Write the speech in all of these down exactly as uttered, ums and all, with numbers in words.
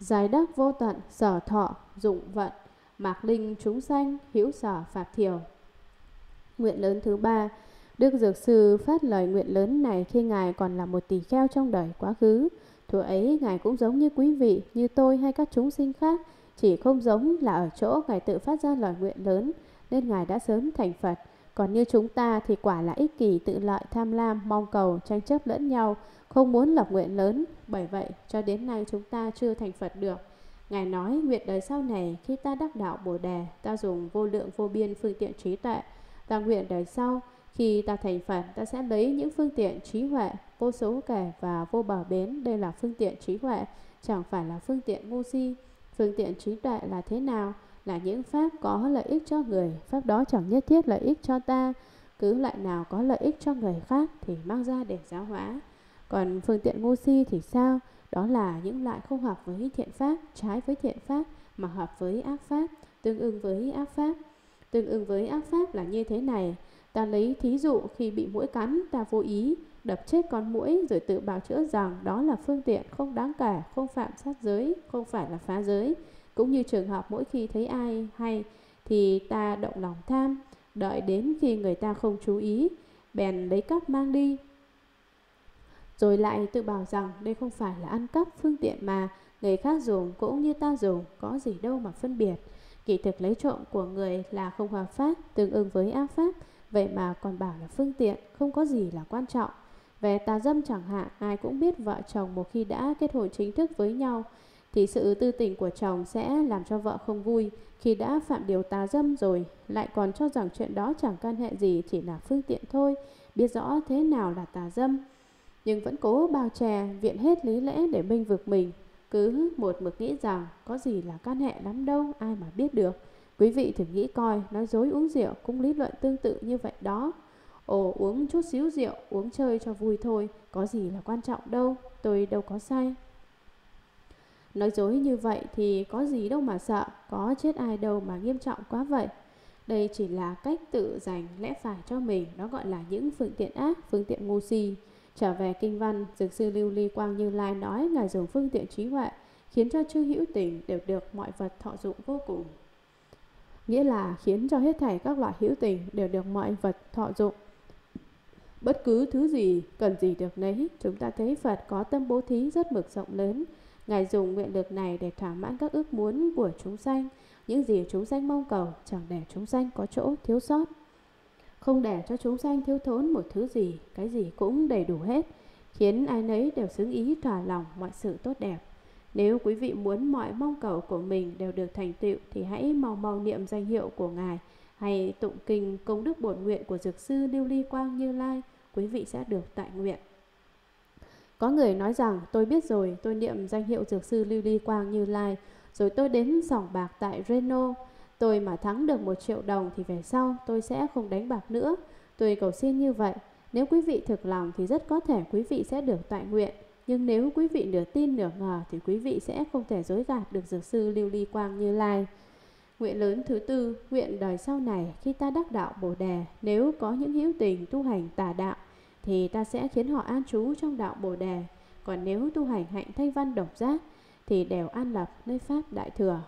giải đắc vô tận, sở thọ, dụng vận, mạc linh chúng sanh, hữu sở Pháp thiểu. Nguyện lớn thứ ba. Đức Dược Sư phát lời nguyện lớn này khi Ngài còn là một tỳ kheo trong đời quá khứ. Thuở ấy, Ngài cũng giống như quý vị, như tôi hay các chúng sinh khác, chỉ không giống là ở chỗ Ngài tự phát ra lời nguyện lớn, nên Ngài đã sớm thành Phật. Còn như chúng ta thì quả là ích kỷ, tự lợi, tham lam, mong cầu, tranh chấp lẫn nhau, không muốn lập nguyện lớn. Bởi vậy, cho đến nay chúng ta chưa thành Phật được. Ngài nói, nguyện đời sau này, khi ta đắc đạo Bồ Đề, ta dùng vô lượng vô biên phương tiện trí tuệ. Ta nguyện đời sau, khi ta thành Phật, ta sẽ lấy những phương tiện trí huệ vô số kể và vô bờ bến. Đây là phương tiện trí huệ, chẳng phải là phương tiện ngu si. Phương tiện trí tuệ là thế nào? Là những pháp có lợi ích cho người. Pháp đó chẳng nhất thiết lợi ích cho ta. Cứ loại nào có lợi ích cho người khác thì mang ra để giáo hóa. Còn phương tiện ngu si thì sao? Đó là những loại không hợp với thiện pháp, trái với thiện pháp, mà hợp với ác pháp, tương ưng với ác pháp. Tương ưng với ác pháp là như thế này. Ta lấy thí dụ, khi bị muỗi cắn, ta vô ý đập chết con muỗi rồi tự bào chữa rằng đó là phương tiện không đáng kể, không phạm sát giới, không phải là phá giới. Cũng như trường hợp mỗi khi thấy ai hay thì ta động lòng tham, đợi đến khi người ta không chú ý, bèn lấy cắp mang đi, rồi lại tự bảo rằng đây không phải là ăn cắp, phương tiện mà người khác dùng cũng như ta dùng, có gì đâu mà phân biệt. Kỳ thực lấy trộm của người là không hợp pháp, tương ứng với ác pháp, vậy mà còn bảo là phương tiện, không có gì là quan trọng. Về tà dâm chẳng hạn, ai cũng biết vợ chồng một khi đã kết hôn chính thức với nhau thì sự tư tình của chồng sẽ làm cho vợ không vui. Khi đã phạm điều tà dâm rồi, lại còn cho rằng chuyện đó chẳng can hệ gì, chỉ là phương tiện thôi, biết rõ thế nào là tà dâm, nhưng vẫn cố bao che, viện hết lý lẽ để bênh vực mình. Cứ một mực nghĩ rằng có gì là can hệ lắm đâu, ai mà biết được. Quý vị thử nghĩ coi, nói dối uống rượu cũng lý luận tương tự như vậy đó. Ồ, uống chút xíu rượu, uống chơi cho vui thôi, có gì là quan trọng đâu, tôi đâu có sai. Nói dối như vậy thì có gì đâu mà sợ, có chết ai đâu mà nghiêm trọng quá vậy. Đây chỉ là cách tự dành lẽ phải cho mình, đó gọi là những phương tiện ác, phương tiện ngu si. Trở về kinh văn, Dược Sư Lưu Ly Quang Như Lai nói Ngài dùng phương tiện trí huệ khiến cho chư hữu tình đều được mọi vật thọ dụng vô cùng. Nghĩa là khiến cho hết thảy các loại hữu tình đều được mọi vật thọ dụng. Bất cứ thứ gì cần gì được nấy. Chúng ta thấy Phật có tâm bố thí rất mực rộng lớn. Ngài dùng nguyện lực này để thỏa mãn các ước muốn của chúng sanh. Những gì chúng sanh mong cầu, chẳng để chúng sanh có chỗ thiếu sót, không để cho chúng sanh thiếu thốn một thứ gì. Cái gì cũng đầy đủ hết, khiến ai nấy đều xứng ý thỏa lòng mọi sự tốt đẹp. Nếu quý vị muốn mọi mong cầu của mình đều được thành tựu thì hãy mau mau niệm danh hiệu của Ngài, hay tụng kinh công đức bổn nguyện của Dược Sư Lưu Ly Quang Như Lai, quý vị sẽ được tại nguyện. Có người nói rằng tôi biết rồi, tôi niệm danh hiệu Dược Sư Lưu Ly Quang Như Lai, rồi tôi đến sòng bạc tại Reno, tôi mà thắng được một triệu đồng thì về sau tôi sẽ không đánh bạc nữa. Tôi cầu xin như vậy. Nếu quý vị thực lòng thì rất có thể quý vị sẽ được toại nguyện. Nhưng nếu quý vị nửa tin nửa ngờ thì quý vị sẽ không thể dối gạt được Dược Sư Lưu Ly Quang Như Lai. Nguyện lớn thứ tư. Nguyện đời sau này khi ta đắc đạo Bồ Đề, nếu có những hữu tình tu hành tà đạo thì ta sẽ khiến họ an trú trong đạo Bồ Đề. Còn nếu tu hành hạnh thanh văn độc giác thì đều an lập nơi Pháp Đại Thừa.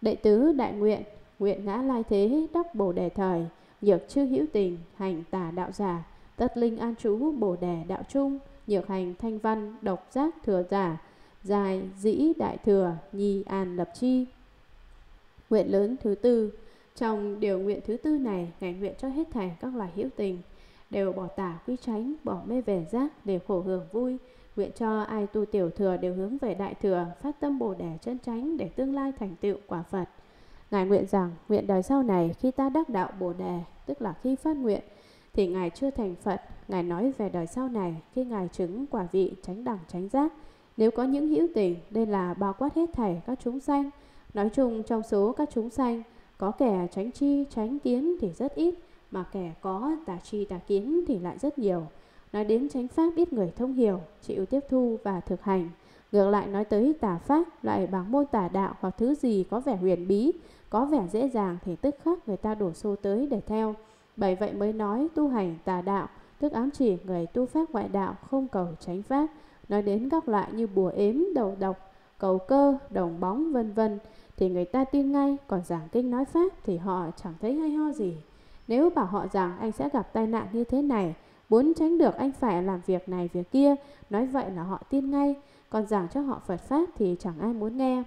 Đệ tứ đại nguyện. Nguyện ngã lai thế đắc Bồ Đề thời, nhược chư hữu tình hành tà đạo giả, tất linh an trú Bồ Đề đạo trung. Nhược hành thanh văn độc giác thừa giả, dài dĩ đại thừa nhi an lập chi. Nguyện lớn thứ tư. Trong điều nguyện thứ tư này, Ngài nguyện cho hết thảy các loài hữu tình đều bỏ tà quy chánh, bỏ mê về giác để khổ hưởng vui. Nguyện cho ai tu tiểu thừa đều hướng về đại thừa, phát tâm Bồ Đề chân chánh để tương lai thành tựu quả Phật. Ngài nguyện rằng nguyện đời sau này khi ta đắc đạo Bồ Đề, tức là khi phát nguyện thì Ngài chưa thành Phật. Ngài nói về đời sau này khi Ngài chứng quả vị chánh đẳng chánh giác, nếu có những hữu tình, đây là bao quát hết thảy các chúng sanh. Nói chung trong số các chúng sanh, có kẻ chánh tri chánh kiến thì rất ít, mà kẻ có tà tri tà kiến thì lại rất nhiều. Nói đến chánh pháp ít người thông hiểu, chịu tiếp thu và thực hành. Ngược lại nói tới tà pháp, loại bằng môn tà đạo hoặc thứ gì có vẻ huyền bí, có vẻ dễ dàng thì tức khắc người ta đổ xô tới để theo. Bởi vậy mới nói tu hành tà đạo, tức ám chỉ người tu pháp ngoại đạo không cầu chánh pháp. Nói đến các loại như bùa ếm, đầu độc, cầu cơ, đồng bóng, vân vân thì người ta tin ngay, còn giảng kinh nói pháp thì họ chẳng thấy hay ho gì. Nếu bảo họ rằng anh sẽ gặp tai nạn như thế này, muốn tránh được anh phải làm việc này việc kia, nói vậy là họ tin ngay, còn giảng cho họ Phật pháp thì chẳng ai muốn nghe.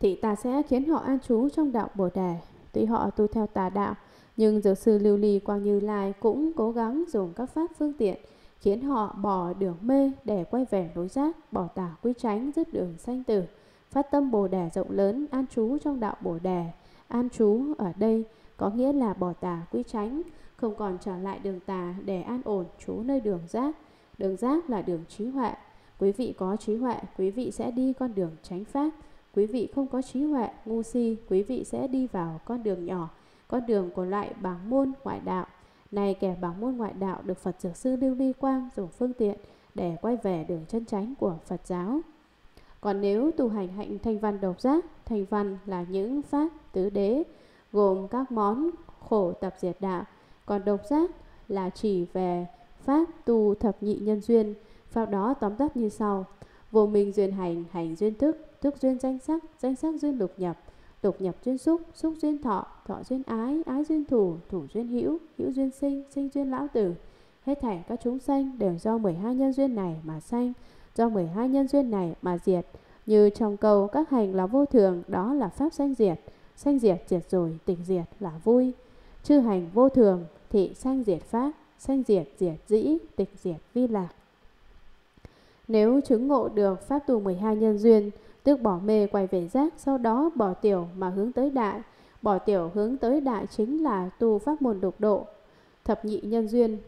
Thì ta sẽ khiến họ an trú trong đạo Bồ Đề. Tuy họ tu theo tà đạo, nhưng Dược Sư Lưu Ly Quang Như Lai cũng cố gắng dùng các pháp phương tiện khiến họ bỏ đường mê để quay về lối giác, bỏ tà quy chánh, dứt đường sanh tử, phát tâm Bồ Đề rộng lớn, an trú trong đạo Bồ Đề. An trú ở đây có nghĩa là bỏ tà quy chánh, không còn trở lại đường tà để an ổn trú nơi đường giác. Đường giác là đường trí huệ. Quý vị có trí huệ, quý vị sẽ đi con đường chánh pháp. Quý vị không có trí huệ, ngu si, quý vị sẽ đi vào con đường nhỏ, con đường của loại bảng môn ngoại đạo. Này kẻ bảng môn ngoại đạo được Phật Dược Sư Lưu Ly Quang dùng phương tiện để quay về đường chân chánh của Phật giáo. Còn nếu tu hành hạnh thanh văn độc giác, thanh văn là những pháp tứ đế, gồm các món khổ tập diệt đạo. Còn độc giác là chỉ về pháp tu thập nhị nhân duyên. Pháp đó tóm tắt như sau: vô minh duyên hành, hành duyên thức, thức duyên danh sắc, danh sắc duyên lục nhập, lục nhập duyên xúc, xúc duyên thọ, thọ duyên ái, ái duyên thủ, thủ duyên hữu, hữu duyên sinh, sinh duyên lão tử. Hết thảy các chúng sanh đều do mười hai nhân duyên này mà sanh, do mười hai nhân duyên này mà diệt. Như trong câu các hành là vô thường, đó là pháp sanh diệt. Sanh diệt diệt rồi, tịch diệt là vui. Chư hành vô thường, thị sanh diệt pháp, sanh diệt diệt dĩ, tịch diệt vi lạc. Nếu chứng ngộ được pháp tu mười hai nhân duyên, tức bỏ mê quay về giác, sau đó bỏ tiểu mà hướng tới đại. Bỏ tiểu hướng tới đại chính là tu pháp môn độc độ. Thập nhị nhân duyên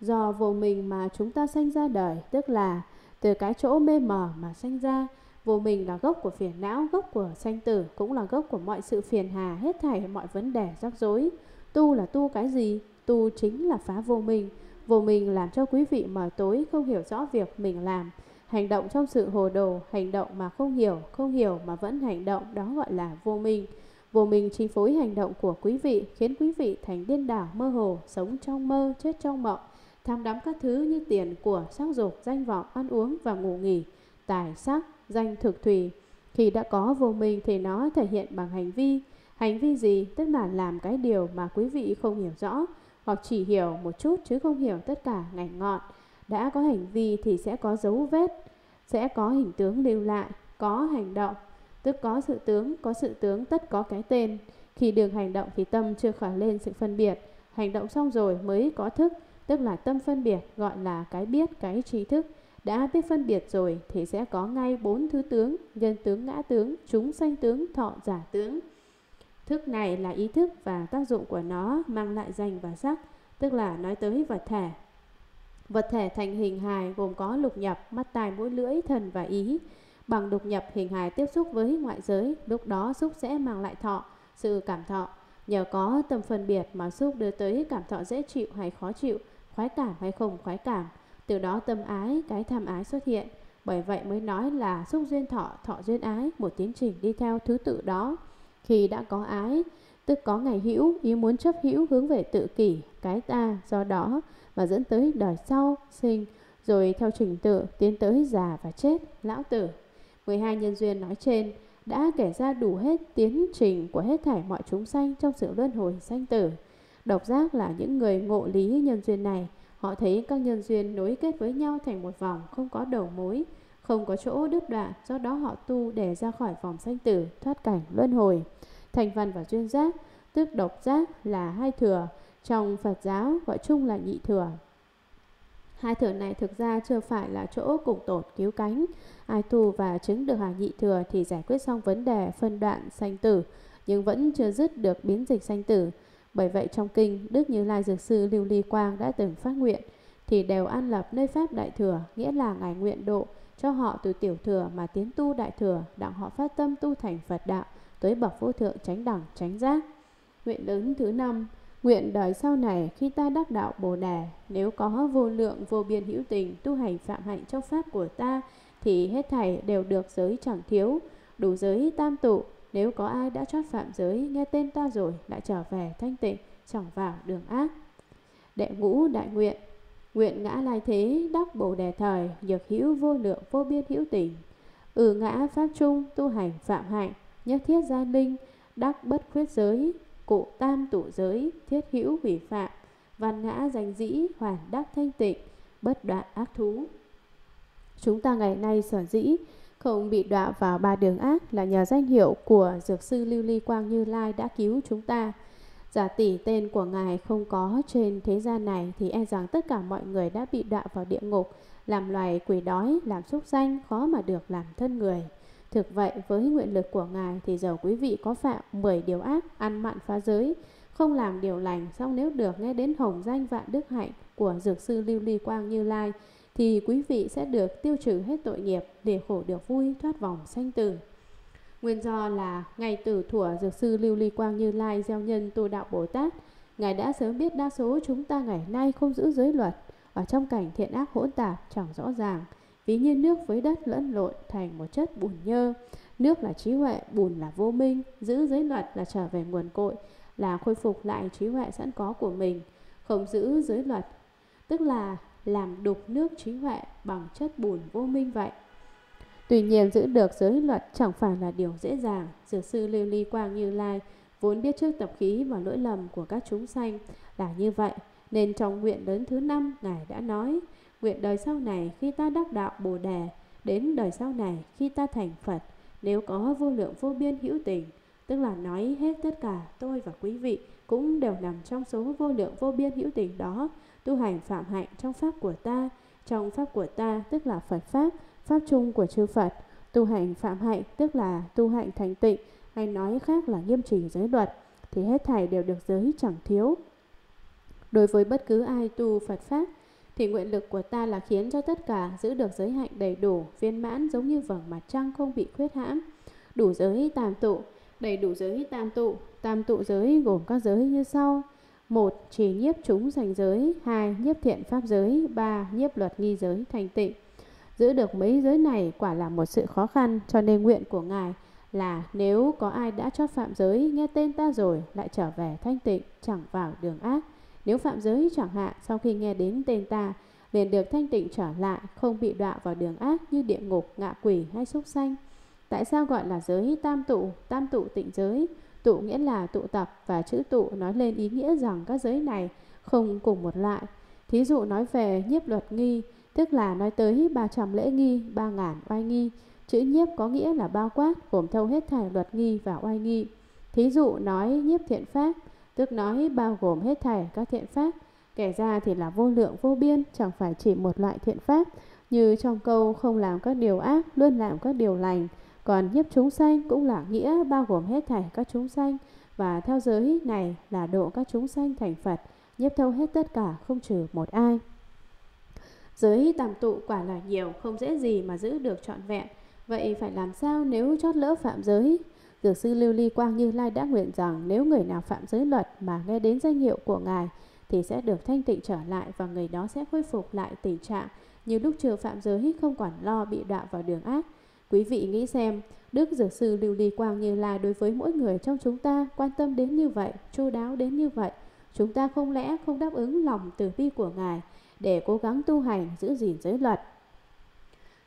do vô minh mà chúng ta sanh ra đời, tức là từ cái chỗ mê mờ mà sanh ra. Vô minh là gốc của phiền não, gốc của sanh tử, cũng là gốc của mọi sự phiền hà, hết thảy mọi vấn đề rắc rối. Tu là tu cái gì? Tu chính là phá vô minh. Vô minh làm cho quý vị mờ tối, không hiểu rõ việc mình làm, hành động trong sự hồ đồ, hành động mà không hiểu, không hiểu mà vẫn hành động, đó gọi là vô minh. Vô minh chi phối hành động của quý vị, khiến quý vị thành điên đảo, mơ hồ, sống trong mơ, chết trong mộng, tham đắm các thứ như tiền của, sắc dục, danh vọng, ăn uống và ngủ nghỉ, tài sắc, danh thực thùy. Khi đã có vô minh thì nó thể hiện bằng hành vi. Hành vi gì? Tức là làm cái điều mà quý vị không hiểu rõ, hoặc chỉ hiểu một chút chứ không hiểu tất cả ngành ngọn. Đã có hành vi thì sẽ có dấu vết, sẽ có hình tướng lưu lại, có hành động, tức có sự tướng, có sự tướng tất có cái tên. Khi đường hành động thì tâm chưa khởi lên sự phân biệt, hành động xong rồi mới có thức, tức là tâm phân biệt, gọi là cái biết, cái trí thức. Đã biết phân biệt rồi thì sẽ có ngay bốn thứ tướng: nhân tướng, ngã tướng, chúng sanh tướng, thọ giả tướng. Thức này là ý thức và tác dụng của nó mang lại danh và sắc, tức là nói tới vật thể. Vật thể thành hình hài gồm có lục nhập, mắt, tai, mũi, lưỡi, thần và ý. Bằng lục nhập hình hài tiếp xúc với ngoại giới, lúc đó xúc sẽ mang lại thọ, sự cảm thọ. Nhờ có tâm phân biệt mà xúc đưa tới cảm thọ dễ chịu hay khó chịu, khoái cảm hay không khoái cảm. Từ đó tâm ái, cái tham ái xuất hiện. Bởi vậy mới nói là xúc duyên thọ, thọ duyên ái, một tiến trình đi theo thứ tự đó. Khi đã có ái, tức có ngày hữu, ý muốn chấp hữu hướng về tự kỷ, cái ta, do đó mà dẫn tới đời sau, sinh, rồi theo trình tự tiến tới già và chết, lão tử. mười hai nhân duyên nói trên đã kể ra đủ hết tiến trình của hết thảy mọi chúng sanh trong sự luân hồi sanh tử. Độc giác là những người ngộ lý nhân duyên này. Họ thấy các nhân duyên nối kết với nhau thành một vòng không có đầu mối, không có chỗ đứt đoạn, do đó họ tu để ra khỏi vòng sanh tử, thoát cảnh luân hồi. Thành văn và duyên giác, tức độc giác là hai thừa, trong Phật giáo gọi chung là nhị thừa. Hai thừa này thực ra chưa phải là chỗ cùng tột cứu cánh. Ai tu và chứng được hàng nhị thừa thì giải quyết xong vấn đề phân đoạn sanh tử, nhưng vẫn chưa dứt được biến dịch sanh tử. Bởi vậy trong kinh, Đức Như Lai Dược Sư Lưu Ly Quang đã từng phát nguyện thì đều an lập nơi pháp đại thừa, nghĩa là ngài nguyện độ cho họ từ tiểu thừa mà tiến tu đại thừa, đặng họ phát tâm tu thành Phật đạo, tới bậc vô thượng chánh đẳng chánh giác. Nguyện lớn thứ năm, nguyện đời sau này khi ta đắc đạo Bồ Đề, nếu có vô lượng vô biên hữu tình tu hành phạm hạnh trong pháp của ta, thì hết thảy đều được giới chẳng thiếu, đủ giới tam tụ. Nếu có ai đã chót phạm giới, nghe tên ta rồi lại trở về thanh tịnh, chẳng vào đường ác. Đệ ngũ đại nguyện, nguyện ngã lai thế đắc Bồ Đề thời, nhược hữu vô lượng vô biên hữu tình. Ừ ngã pháp trung tu hành phạm hạnh, nhất thiết gia linh, đắc bất khuyết giới, cụ tam tụ giới, thiết hữu hủy phạm, văn ngã danh dĩ, hoàn đắc thanh tịnh, bất đoạn ác thú. Chúng ta ngày nay sở dĩ không bị đọa vào ba đường ác là nhờ danh hiệu của Dược Sư Lưu Ly Quang Như Lai đã cứu chúng ta. Giả tỷ tên của Ngài không có trên thế gian này thì e rằng tất cả mọi người đã bị đọa vào địa ngục, làm loài quỷ đói, làm súc sanh, khó mà được làm thân người. Thực vậy, với nguyện lực của Ngài thì dầu quý vị có phạm mười điều ác, ăn mặn phá giới, không làm điều lành, song nếu được nghe đến hồng danh vạn đức hạnh của Dược Sư Lưu Ly Quang Như Lai thì quý vị sẽ được tiêu trừ hết tội nghiệp, để khổ được vui, thoát vòng sanh tử. Nguyên do là ngay từ thuở Dược Sư Lưu Ly Quang Như Lai gieo nhân tu đạo Bồ Tát, Ngài đã sớm biết đa số chúng ta ngày nay không giữ giới luật, ở trong cảnh thiện ác hỗn tạp chẳng rõ ràng, ví như nước với đất lẫn lộn thành một chất bùn nhơ. Nước là trí huệ, bùn là vô minh. Giữ giới luật là trở về nguồn cội, là khôi phục lại trí huệ sẵn có của mình. Không giữ giới luật tức là làm đục nước trí huệ bằng chất bùn vô minh vậy. Tuy nhiên giữ được giới luật chẳng phải là điều dễ dàng. Dược Sư Lưu Ly Quang Như Lai vốn biết trước tập khí và lỗi lầm của các chúng sanh là như vậy, nên trong nguyện lớn thứ năm, Ngài đã nói: nguyện đời sau này khi ta đắc đạo Bồ Đề, đến đời sau này khi ta thành Phật, nếu có vô lượng vô biên hữu tình, tức là nói hết tất cả tôi và quý vị cũng đều nằm trong số vô lượng vô biên hữu tình đó, tu hành phạm hạnh trong pháp của ta, trong pháp của ta tức là Phật pháp, pháp chung của chư Phật, tu hành phạm hạnh tức là tu hạnh thành tịnh, hay nói khác là nghiêm chỉnh giới luật, thì hết thảy đều được giới chẳng thiếu. Đối với bất cứ ai tu Phật pháp thì nguyện lực của ta là khiến cho tất cả giữ được giới hạnh đầy đủ, viên mãn, giống như vầng mặt trăng không bị khuyết hãm. Đủ giới tam tụ, đầy đủ giới tam tụ. Tam tụ giới gồm các giới như sau: một, trì nhiếp chúng sanh giới; hai, nhiếp thiện pháp giới; ba, nhiếp luật nghi giới thành tịnh. Giữ được mấy giới này quả là một sự khó khăn, cho nên nguyện của Ngài là nếu có ai đã cho phạm giới, nghe tên ta rồi lại trở về thanh tịnh, chẳng vào đường ác. Nếu phạm giới chẳng hạn, sau khi nghe đến tên ta liền được thanh tịnh trở lại, không bị đọa vào đường ác như địa ngục, ngạ quỷ hay súc sanh. Tại sao gọi là giới tam tụ? Tam tụ tịnh giới. Tụ nghĩa là tụ tập, và chữ tụ nói lên ý nghĩa rằng các giới này không cùng một loại. Thí dụ nói về nhiếp luật nghi, tức là nói tới ba trăm lễ nghi, ba ngàn oai nghi. Chữ nhiếp có nghĩa là bao quát, gồm thâu hết thảy luật nghi và oai nghi. Thí dụ nói nhiếp thiện pháp, tức nói bao gồm hết thảy các thiện pháp, kể ra thì là vô lượng vô biên, chẳng phải chỉ một loại thiện pháp. Như trong câu không làm các điều ác, luôn làm các điều lành. Còn nhiếp chúng sanh cũng là nghĩa bao gồm hết thảy các chúng sanh, và theo giới này là độ các chúng sanh thành Phật, nhiếp thâu hết tất cả, không trừ một ai. Giới tam tụ quả là nhiều, không dễ gì mà giữ được trọn vẹn. Vậy phải làm sao nếu chót lỡ phạm giới? Dược Sư Lưu Ly Quang Như Lai đã nguyện rằng nếu người nào phạm giới luật mà nghe đến danh hiệu của Ngài thì sẽ được thanh tịnh trở lại, và người đó sẽ khôi phục lại tình trạng như lúc chưa phạm giới, không còn lo bị đọa vào đường ác. Quý vị nghĩ xem, Đức Dược Sư Lưu Ly Quang Như Lai đối với mỗi người trong chúng ta quan tâm đến như vậy, chu đáo đến như vậy, chúng ta không lẽ không đáp ứng lòng từ bi của Ngài để cố gắng tu hành giữ gìn giới luật?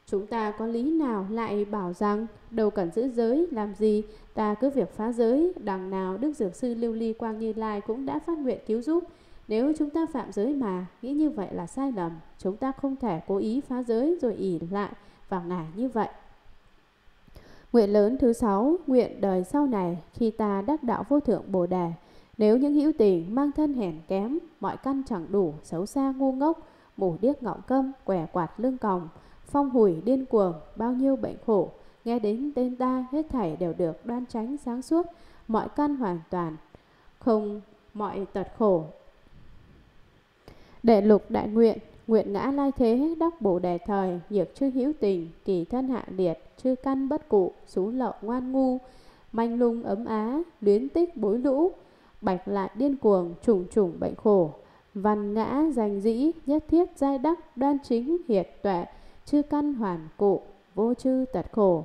Chúng ta có lý nào lại bảo rằng đâu cần giữ giới làm gì, ta cứ việc phá giới? Đằng nào Đức Dược Sư Lưu Ly Quang Như Lai cũng đã phát nguyện cứu giúp. Nếu chúng ta phạm giới mà nghĩ như vậy là sai lầm. Chúng ta không thể cố ý phá giới rồi ỷ lại vào Ngài như vậy. Nguyện lớn thứ sáu, nguyện đời sau này khi ta đắc đạo vô thượng Bồ Đề, nếu những hữu tình mang thân hèn kém, mọi căn chẳng đủ, xấu xa ngu ngốc, mù điếc ngọng câm, què quạt lưng còng, phong hủi điên cuồng, bao nhiêu bệnh khổ, nghe đến tên ta hết thảy đều được đoan chánh sáng suốt, mọi căn hoàn toàn không, mọi tật khổ. Đệ lục đại nguyện, nguyện ngã lai thế đắc Bồ Đề thời, nhiệt chư hữu tình, kỳ thân hạ liệt, chư căn bất cụ, xú lậu ngoan ngu, manh lung ấm á, luyến tích bối lũ, bạch lại điên cuồng, trùng trùng bệnh khổ, văn ngã danh dĩ, nhất thiết giai đắc, đoan chính hiệt tuệ, chư căn hoàn cụ, vô chư tật khổ.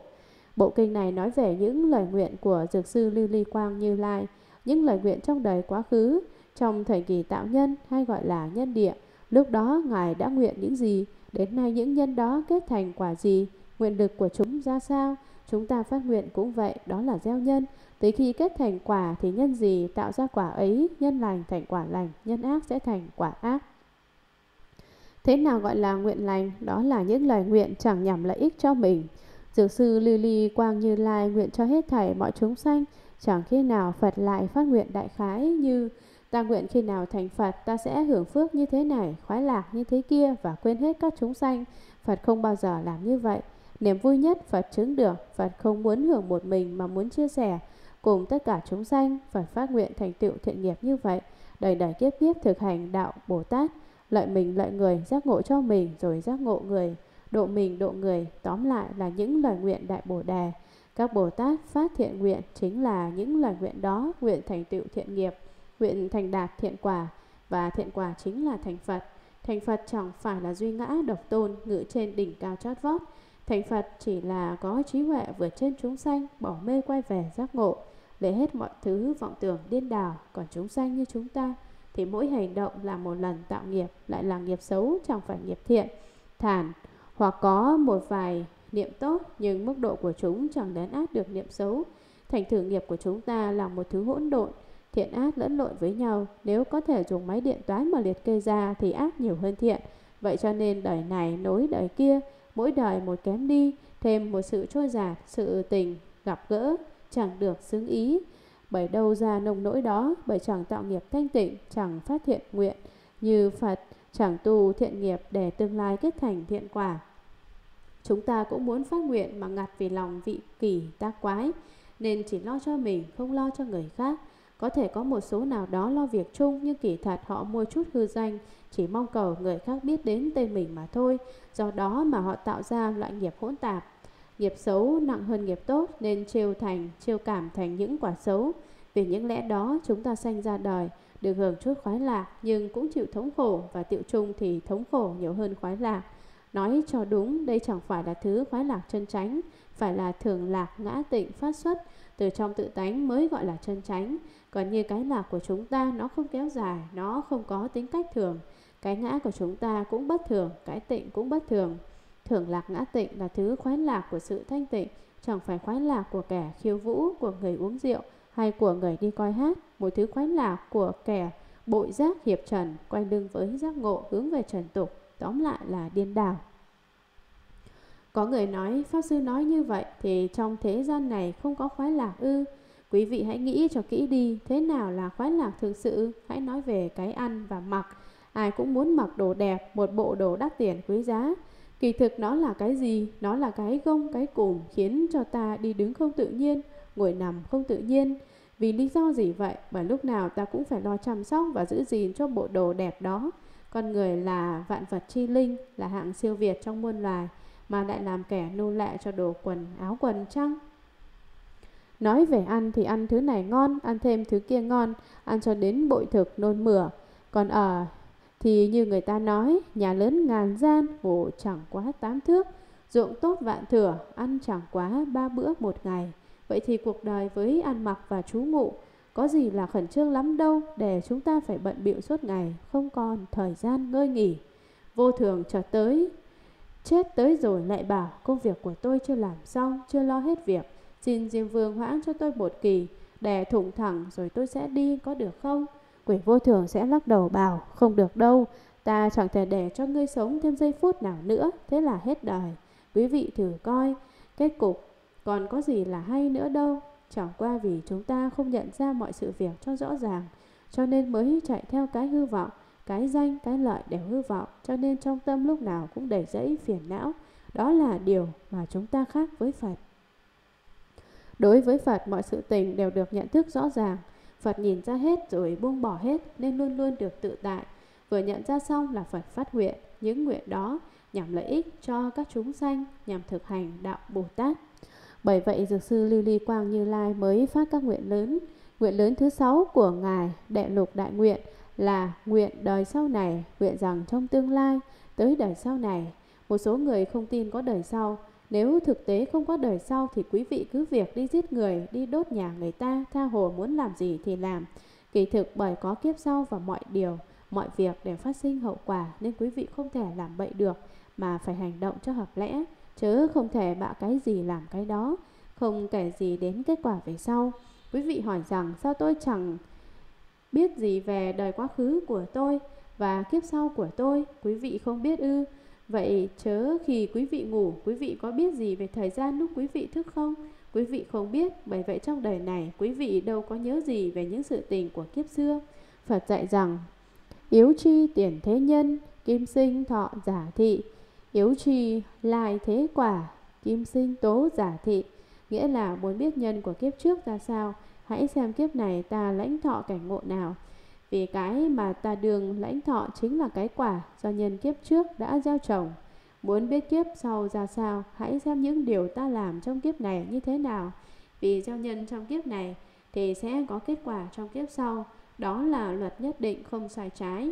Bộ kinh này nói về những lời nguyện của Dược Sư Lưu Ly Quang Như Lai, những lời nguyện trong đời quá khứ, trong thời kỳ tạo nhân hay gọi là nhân địa. Lúc đó Ngài đã nguyện những gì, đến nay những nhân đó kết thành quả gì, nguyện lực của chúng ra sao, chúng ta phát nguyện cũng vậy, đó là gieo nhân. Tới khi kết thành quả thì nhân gì tạo ra quả ấy, nhân lành thành quả lành, nhân ác sẽ thành quả ác. Thế nào gọi là nguyện lành? Đó là những lời nguyện chẳng nhằm lợi ích cho mình. Dược sư Lưu Ly Quang Như Lai nguyện cho hết thảy mọi chúng sanh. Chẳng khi nào Phật lại phát nguyện đại khái như: ta nguyện khi nào thành Phật, ta sẽ hưởng phước như thế này, khoái lạc như thế kia và quên hết các chúng sanh. Phật không bao giờ làm như vậy. Niềm vui nhất Phật chứng được, Phật không muốn hưởng một mình mà muốn chia sẻ cùng tất cả chúng sanh. Phật phát nguyện thành tựu thiện nghiệp như vậy, đời đời kiếp kiếp thực hành đạo Bồ Tát, lợi mình lợi người, giác ngộ cho mình rồi giác ngộ người, độ mình độ người. Tóm lại là những lời nguyện đại Bồ Đề. Các Bồ Tát phát thiện nguyện chính là những lời nguyện đó, nguyện thành tựu thiện nghiệp, nguyện thành đạt thiện quả, và thiện quả chính là thành Phật. Thành Phật chẳng phải là duy ngã độc tôn ngự trên đỉnh cao chót vót. Thành Phật chỉ là có trí huệ vượt trên chúng sanh, bỏ mê quay về giác ngộ, để hết mọi thứ vọng tưởng điên đảo. Còn chúng sanh như chúng ta thì mỗi hành động là một lần tạo nghiệp, lại là nghiệp xấu chẳng phải nghiệp thiện. Thản hoặc có một vài niệm tốt nhưng mức độ của chúng chẳng đến át được niệm xấu. Thành thử nghiệp của chúng ta là một thứ hỗn độn, thiện ác lẫn lộn với nhau. Nếu có thể dùng máy điện toán mà liệt kê ra thì ác nhiều hơn thiện. Vậy cho nên đời này nối đời kia, mỗi đời một kém đi, thêm một sự trôi giạt, sự tình gặp gỡ chẳng được xứng ý. Bởi đâu ra nông nỗi đó? Bởi chẳng tạo nghiệp thanh tịnh, chẳng phát thiện nguyện như Phật, chẳng tu thiện nghiệp để tương lai kết thành thiện quả. Chúng ta cũng muốn phát nguyện mà ngặt vì lòng vị kỷ tác quái, nên chỉ lo cho mình, không lo cho người khác. Có thể có một số nào đó lo việc chung, nhưng kỳ thật họ mua chút hư danh, chỉ mong cầu người khác biết đến tên mình mà thôi. Do đó mà họ tạo ra loại nghiệp hỗn tạp. Nghiệp xấu nặng hơn nghiệp tốt nên trêu thành, trêu cảm thành những quả xấu. Vì những lẽ đó chúng ta sanh ra đời, được hưởng chút khoái lạc nhưng cũng chịu thống khổ, và tiệu chung thì thống khổ nhiều hơn khoái lạc. Nói cho đúng, đây chẳng phải là thứ khoái lạc chân chánh, phải là thường lạc ngã tịnh phát xuất từ trong tự tánh mới gọi là chân chánh. Còn như cái lạc của chúng ta, nó không kéo dài, nó không có tính cách thường. Cái ngã của chúng ta cũng bất thường, cái tịnh cũng bất thường. Thường lạc ngã tịnh là thứ khoái lạc của sự thanh tịnh, chẳng phải khoái lạc của kẻ khiêu vũ, của người uống rượu hay của người đi coi hát. Một thứ khoái lạc của kẻ bội giác hiệp trần, quay lưng với giác ngộ, hướng về trần tục, tóm lại là điên đảo. Có người nói: pháp sư nói như vậy thì trong thế gian này không có khoái lạc ư? Quý vị hãy nghĩ cho kỹ đi, thế nào là khoái lạc thực sự? Hãy nói về cái ăn và mặc. Ai cũng muốn mặc đồ đẹp, một bộ đồ đắt tiền quý giá. Kỳ thực nó là cái gì? Nó là cái gông, cái cùm khiến cho ta đi đứng không tự nhiên, ngồi nằm không tự nhiên. Vì lý do gì vậy? Bởi lúc nào ta cũng phải lo chăm sóc và giữ gìn cho bộ đồ đẹp đó. Con người là vạn vật chi linh, là hạng siêu việt trong muôn loài, mà lại làm kẻ nô lệ cho đồ quần, áo quần chăng? Nói về ăn thì ăn thứ này ngon, ăn thêm thứ kia ngon, ăn cho đến bội thực nôn mửa. Còn ở thì như người ta nói: nhà lớn ngàn gian, ngủ chẳng quá tám thước, ruộng tốt vạn thửa, ăn chẳng quá ba bữa một ngày. Vậy thì cuộc đời với ăn mặc và trú ngụ có gì là khẩn trương lắm đâu, để chúng ta phải bận bịu suốt ngày, không còn thời gian ngơi nghỉ. Vô thường chợt tới, chết tới rồi lại bảo: công việc của tôi chưa làm xong, chưa lo hết việc, xin Diêm Vương hoãn cho tôi một kỳ, để thủng thẳng rồi tôi sẽ đi, có được không? Quỷ vô thường sẽ lắc đầu bảo: không được đâu, ta chẳng thể để cho ngươi sống thêm giây phút nào nữa, thế là hết đời. Quý vị thử coi, kết cục còn có gì là hay nữa đâu. Chẳng qua vì chúng ta không nhận ra mọi sự việc cho rõ ràng, cho nên mới chạy theo cái hư vọng. Cái danh, cái lợi đều hư vọng, cho nên trong tâm lúc nào cũng đầy rẫy phiền não. Đó là điều mà chúng ta khác với Phật. Đối với Phật, mọi sự tình đều được nhận thức rõ ràng. Phật nhìn ra hết rồi buông bỏ hết, nên luôn luôn được tự tại. Vừa nhận ra xong là Phật phát nguyện. Những nguyện đó nhằm lợi ích cho các chúng sanh, nhằm thực hành đạo Bồ Tát. Bởi vậy Dược sư Lưu Ly Quang Như Lai mới phát các nguyện lớn. Nguyện lớn thứ sáu của Ngài, Đệ Lục Đại Nguyện, là nguyện đời sau này, nguyện rằng trong tương lai, tới đời sau này. Một số người không tin có đời sau. Nếu thực tế không có đời sau thì quý vị cứ việc đi giết người, đi đốt nhà người ta, tha hồ muốn làm gì thì làm. Kỳ thực bởi có kiếp sau và mọi điều, mọi việc đều phát sinh hậu quả, nên quý vị không thể làm bậy được mà phải hành động cho hợp lẽ. chớ không thể bạ cái gì làm cái đó, không kể gì đến kết quả về sau. Quý vị hỏi rằng sao tôi chẳng biết gì về đời quá khứ của tôi và kiếp sau của tôi, quý vị không biết ư? Vậy chớ khi quý vị ngủ, quý vị có biết gì về thời gian lúc quý vị thức không? Quý vị không biết, bởi vậy trong đời này quý vị đâu có nhớ gì về những sự tình của kiếp xưa. Phật dạy rằng, yếu tri tiền thế nhân, kim sinh thọ giả thị, yếu tri lai thế quả, kim sinh tố giả thị. Nghĩa là muốn biết nhân của kiếp trước ra sao, hãy xem kiếp này ta lãnh thọ cảnh ngộ nào. Vì cái mà ta đường lãnh thọ chính là cái quả do nhân kiếp trước đã gieo trồng. Muốn biết kiếp sau ra sao, hãy xem những điều ta làm trong kiếp này như thế nào. Vì gieo nhân trong kiếp này thì sẽ có kết quả trong kiếp sau. Đó là luật nhất định không sai trái.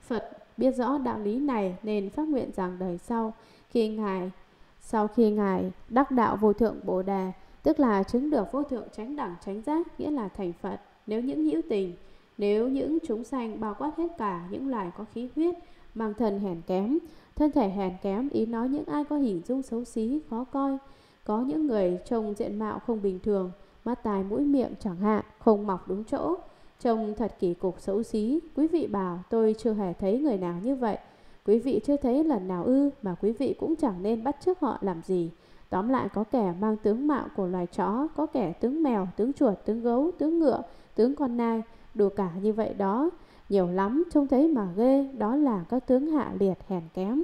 Phật biết rõ đạo lý này nên phát nguyện rằng đời sau, khi Ngài, sau khi Ngài đắc đạo vô thượng Bồ Đề, tức là chứng được vô thượng chánh đẳng chánh giác, nghĩa là thành Phật, nếu những hữu tình, nếu những chúng sanh bao quát hết cả những loài có khí huyết, mang thân hèn kém, thân thể hèn kém, ý nói những ai có hình dung xấu xí, khó coi, có những người trông diện mạo không bình thường, mắt tai mũi miệng chẳng hạn, không mọc đúng chỗ, trông thật kỳ cục xấu xí. Quý vị bảo tôi chưa hề thấy người nào như vậy. Quý vị chưa thấy lần nào ư? Mà quý vị cũng chẳng nên bắt chước họ làm gì. Tóm lại, có kẻ mang tướng mạo của loài chó, có kẻ tướng mèo, tướng chuột, tướng gấu, tướng ngựa, tướng con nai, đủ cả như vậy đó. Nhiều lắm, trông thấy mà ghê. Đó là các tướng hạ liệt hèn kém.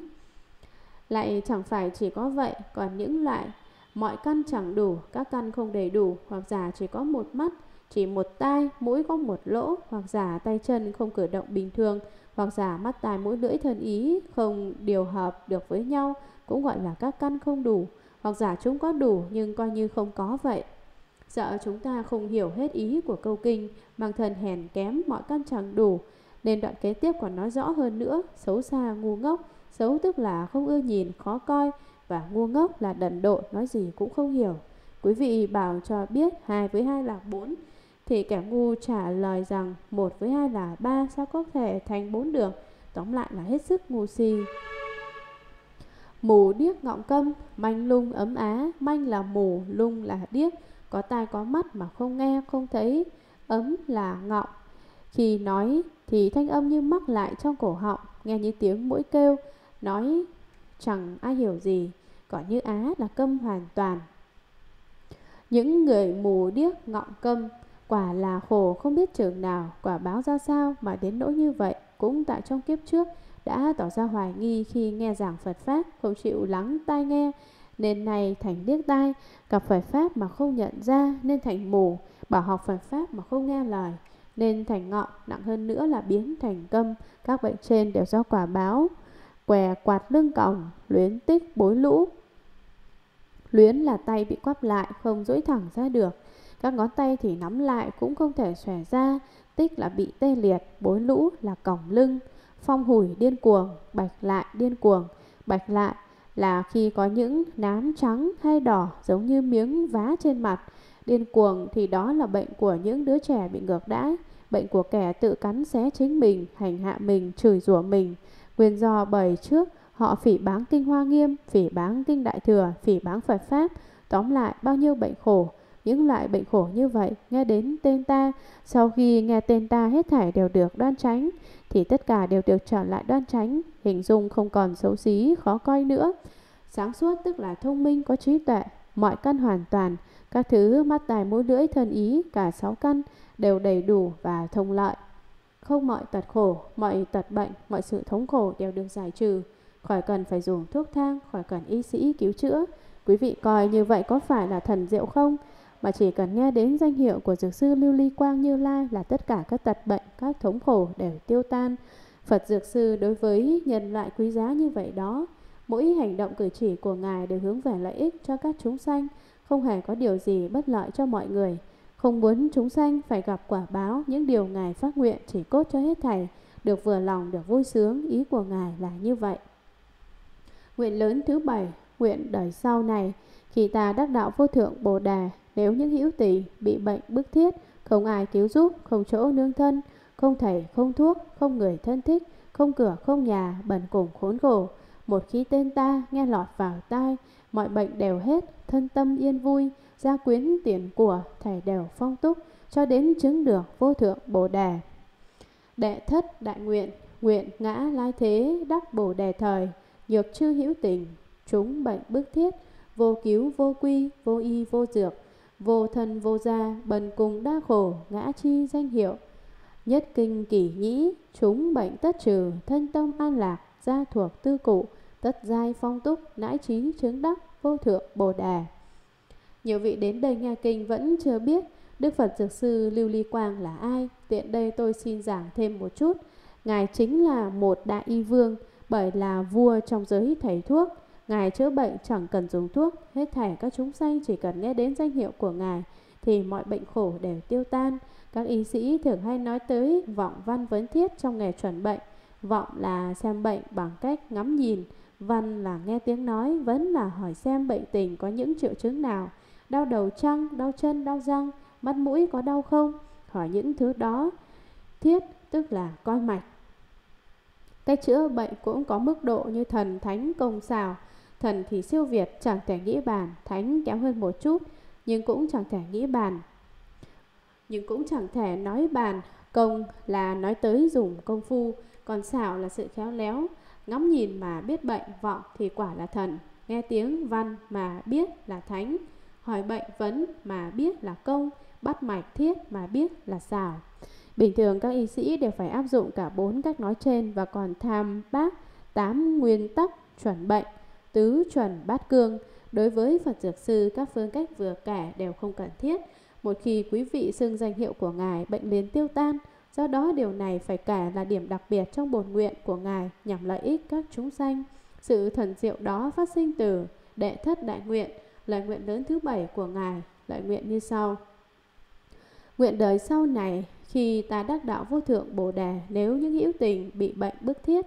Lại chẳng phải chỉ có vậy, còn những loại mọi căn chẳng đủ, các căn không đầy đủ, hoặc giả chỉ có một mắt, chỉ một tai, mũi có một lỗ, hoặc giả tay chân không cử động bình thường, hoặc giả mắt tai mũi lưỡi thân ý không điều hợp được với nhau, cũng gọi là các căn không đủ, hoặc giả chúng có đủ nhưng coi như không có vậy. Sợ chúng ta không hiểu hết ý của câu kinh, mang thân hèn kém, mọi căn chẳng đủ, nên đoạn kế tiếp còn nói rõ hơn nữa, xấu xa, ngu ngốc. Xấu tức là không ưa nhìn, khó coi, và ngu ngốc là đần độn, nói gì cũng không hiểu. Quý vị bảo cho biết hai với hai là bốn, thì kẻ ngu trả lời rằng một với hai là ba, sao có thể thành bốn được. Tóm lại là hết sức ngu si, mù điếc ngọng câm, manh lung ấm á. Manh là mù, lung là điếc, có tai có mắt mà không nghe không thấy. Ấm là ngọng, khi nói thì thanh âm như mắc lại trong cổ họng, nghe như tiếng mũi kêu, nói chẳng ai hiểu gì. Còn như á là câm hoàn toàn. Những người mù điếc ngọng câm quả là khổ không biết chừng nào, quả báo ra sao mà đến nỗi như vậy. Cũng tại trong kiếp trước đã tỏ ra hoài nghi khi nghe giảng Phật Pháp, không chịu lắng tai nghe, nên này thành điếc tai, gặp Phật Pháp mà không nhận ra nên thành mù, bảo học Phật Pháp mà không nghe lời nên thành ngọng, nặng hơn nữa là biến thành câm. Các bệnh trên đều do quả báo què quạt lưng còng, luyến tích bối lũ. Luyến là tay bị quắp lại, không duỗi thẳng ra được. Các ngón tay thì nắm lại cũng không thể xòe ra. Tích là bị tê liệt, bối lũ là còng lưng. Phong hủi điên cuồng, bạch lại điên cuồng. Bạch lại là khi có những nám trắng hay đỏ giống như miếng vá trên mặt. Điên cuồng thì đó là bệnh của những đứa trẻ bị ngược đãi, bệnh của kẻ tự cắn xé chính mình, hành hạ mình, chửi rủa mình. Nguyên do bởi trước họ phỉ báng kinh Hoa Nghiêm, phỉ báng kinh Đại Thừa, phỉ báng Phật Pháp. Tóm lại bao nhiêu bệnh khổ. Những loại bệnh khổ như vậy, nghe đến tên ta, sau khi nghe tên ta hết thảy đều được đoan tránh, thì tất cả đều được trở lại đoan tránh, hình dung không còn xấu xí, khó coi nữa. Sáng suốt tức là thông minh, có trí tuệ, mọi căn hoàn toàn, các thứ mắt tai mũi lưỡi thân ý, cả sáu căn đều đầy đủ và thông lợi. Không mọi tật khổ, mọi tật bệnh, mọi sự thống khổ đều được giải trừ, khỏi cần phải dùng thuốc thang, khỏi cần y sĩ cứu chữa. Quý vị coi như vậy có phải là thần diệu không? Mà chỉ cần nghe đến danh hiệu của Dược Sư Lưu Ly Quang Như Lai là tất cả các tật bệnh, các thống khổ đều tiêu tan. Phật Dược Sư đối với nhân loại quý giá như vậy đó. Mỗi hành động cử chỉ của Ngài đều hướng về lợi ích cho các chúng sanh, không hề có điều gì bất lợi cho mọi người. Không muốn chúng sanh phải gặp quả báo, những điều Ngài phát nguyện chỉ cốt cho hết thảy được vừa lòng, được vui sướng, ý của Ngài là như vậy. Nguyện lớn thứ bảy, nguyện đời sau này, khi ta đắc đạo vô thượng Bồ Đề, nếu những hữu tình bị bệnh bức thiết, không ai cứu giúp, không chỗ nương thân, không thầy, không thuốc, không người thân thích, không cửa, không nhà, bần cùng khốn khổ, Một khi tên ta nghe lọt vào tai, mọi bệnh đều hết, thân tâm yên vui, gia quyến tiền của thảy đều phong túc, cho đến chứng được vô thượng Bồ Đề. Đệ thất đại nguyện, nguyện ngã lai thế đắc Bồ Đề thời, nhược chư hữu tình, chúng bệnh bức thiết, vô cứu vô quy, vô y vô dược, vô thân vô gia, bần cùng đa khổ, ngã chi danh hiệu. Nhất kinh kỷ nhĩ, chúng bệnh tất trừ, thân tâm an lạc, gia thuộc tư cụ, tất giai phong túc, nãi trí chứng đắc, vô thượng Bồ Đề. Nhiều vị đến đây nghe kinh vẫn chưa biết Đức Phật Dược Sư Lưu Ly Quang là ai. Tiện đây tôi xin giảng thêm một chút. Ngài chính là một đại y vương, bởi là vua trong giới thầy thuốc. Ngài chữa bệnh chẳng cần dùng thuốc, hết thảy các chúng sanh chỉ cần nghe đến danh hiệu của Ngài thì mọi bệnh khổ đều tiêu tan. Các y sĩ thường hay nói tới vọng văn vấn thiết trong nghề chuẩn bệnh. Vọng là xem bệnh bằng cách ngắm nhìn, văn là nghe tiếng nói, vấn là hỏi xem bệnh tình có những triệu chứng nào. Đau đầu chăng, đau chân, đau răng, mắt mũi có đau không? Hỏi những thứ đó. Thiết tức là coi mạch. Cách chữa bệnh cũng có mức độ như thần thánh công xào. Thần thì siêu việt, chẳng thể nghĩ bàn, thánh kém hơn một chút, nhưng cũng chẳng thể nghĩ bàn, nhưng cũng chẳng thể nói bàn. Công là nói tới dùng công phu, còn xảo là sự khéo léo. Ngắm nhìn mà biết bệnh, vọng thì quả là thần. Nghe tiếng văn mà biết là thánh. Hỏi bệnh vấn mà biết là công. Bắt mạch thiết mà biết là xảo. Bình thường các y sĩ đều phải áp dụng cả bốn cách nói trên và còn tham bác tám nguyên tắc chuẩn bệnh, tứ chuẩn bát cương. Đối với Phật Dược Sư, các phương cách vừa kể đều không cần thiết. Một khi quý vị xưng danh hiệu của Ngài, bệnh liền tiêu tan. Do đó điều này phải kể là điểm đặc biệt trong bổn nguyện của Ngài nhằm lợi ích các chúng sanh. Sự thần diệu đó phát sinh từ đệ thất đại nguyện. Lời nguyện lớn thứ bảy của Ngài, lời nguyện như sau. Nguyện đời sau này, khi ta đắc đạo vô thượng Bồ Đề, nếu những hữu tình bị bệnh bức thiết.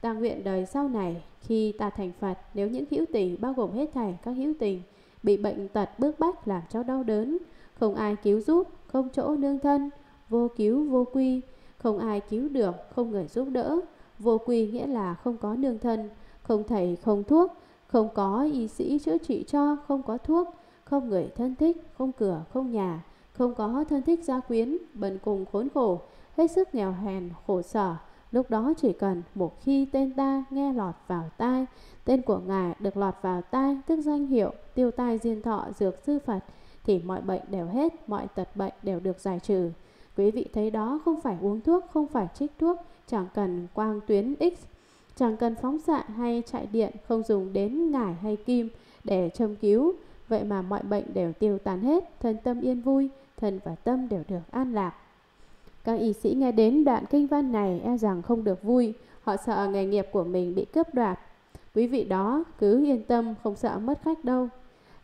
Ta nguyện đời sau này, khi ta thành Phật, nếu những hữu tình bao gồm hết thảy các hữu tình bị bệnh tật bức bách làm cho đau đớn, không ai cứu giúp, không chỗ nương thân, vô cứu vô quy, không ai cứu được, không người giúp đỡ. Vô quy nghĩa là không có nương thân, không thầy, không thuốc, không có y sĩ chữa trị cho, không có thuốc, không người thân thích, không cửa, không nhà, không có thân thích gia quyến, bần cùng khốn khổ, hết sức nghèo hèn, khổ sở. Lúc đó chỉ cần một khi tên ta nghe lọt vào tai, tên của Ngài được lọt vào tai, tức danh hiệu tiêu tai diên thọ Dược Sư Phật, thì mọi bệnh đều hết, mọi tật bệnh đều được giải trừ. Quý vị thấy đó, không phải uống thuốc, không phải trích thuốc, chẳng cần quang tuyến X, chẳng cần phóng xạ hay chạy điện, không dùng đến ngải hay kim để châm cứu. Vậy mà mọi bệnh đều tiêu tan hết, thân tâm yên vui, thân và tâm đều được an lạc. Các y sĩ nghe đến đoạn kinh văn này e rằng không được vui, họ sợ nghề nghiệp của mình bị cướp đoạt. Quý vị đó cứ yên tâm, không sợ mất khách đâu.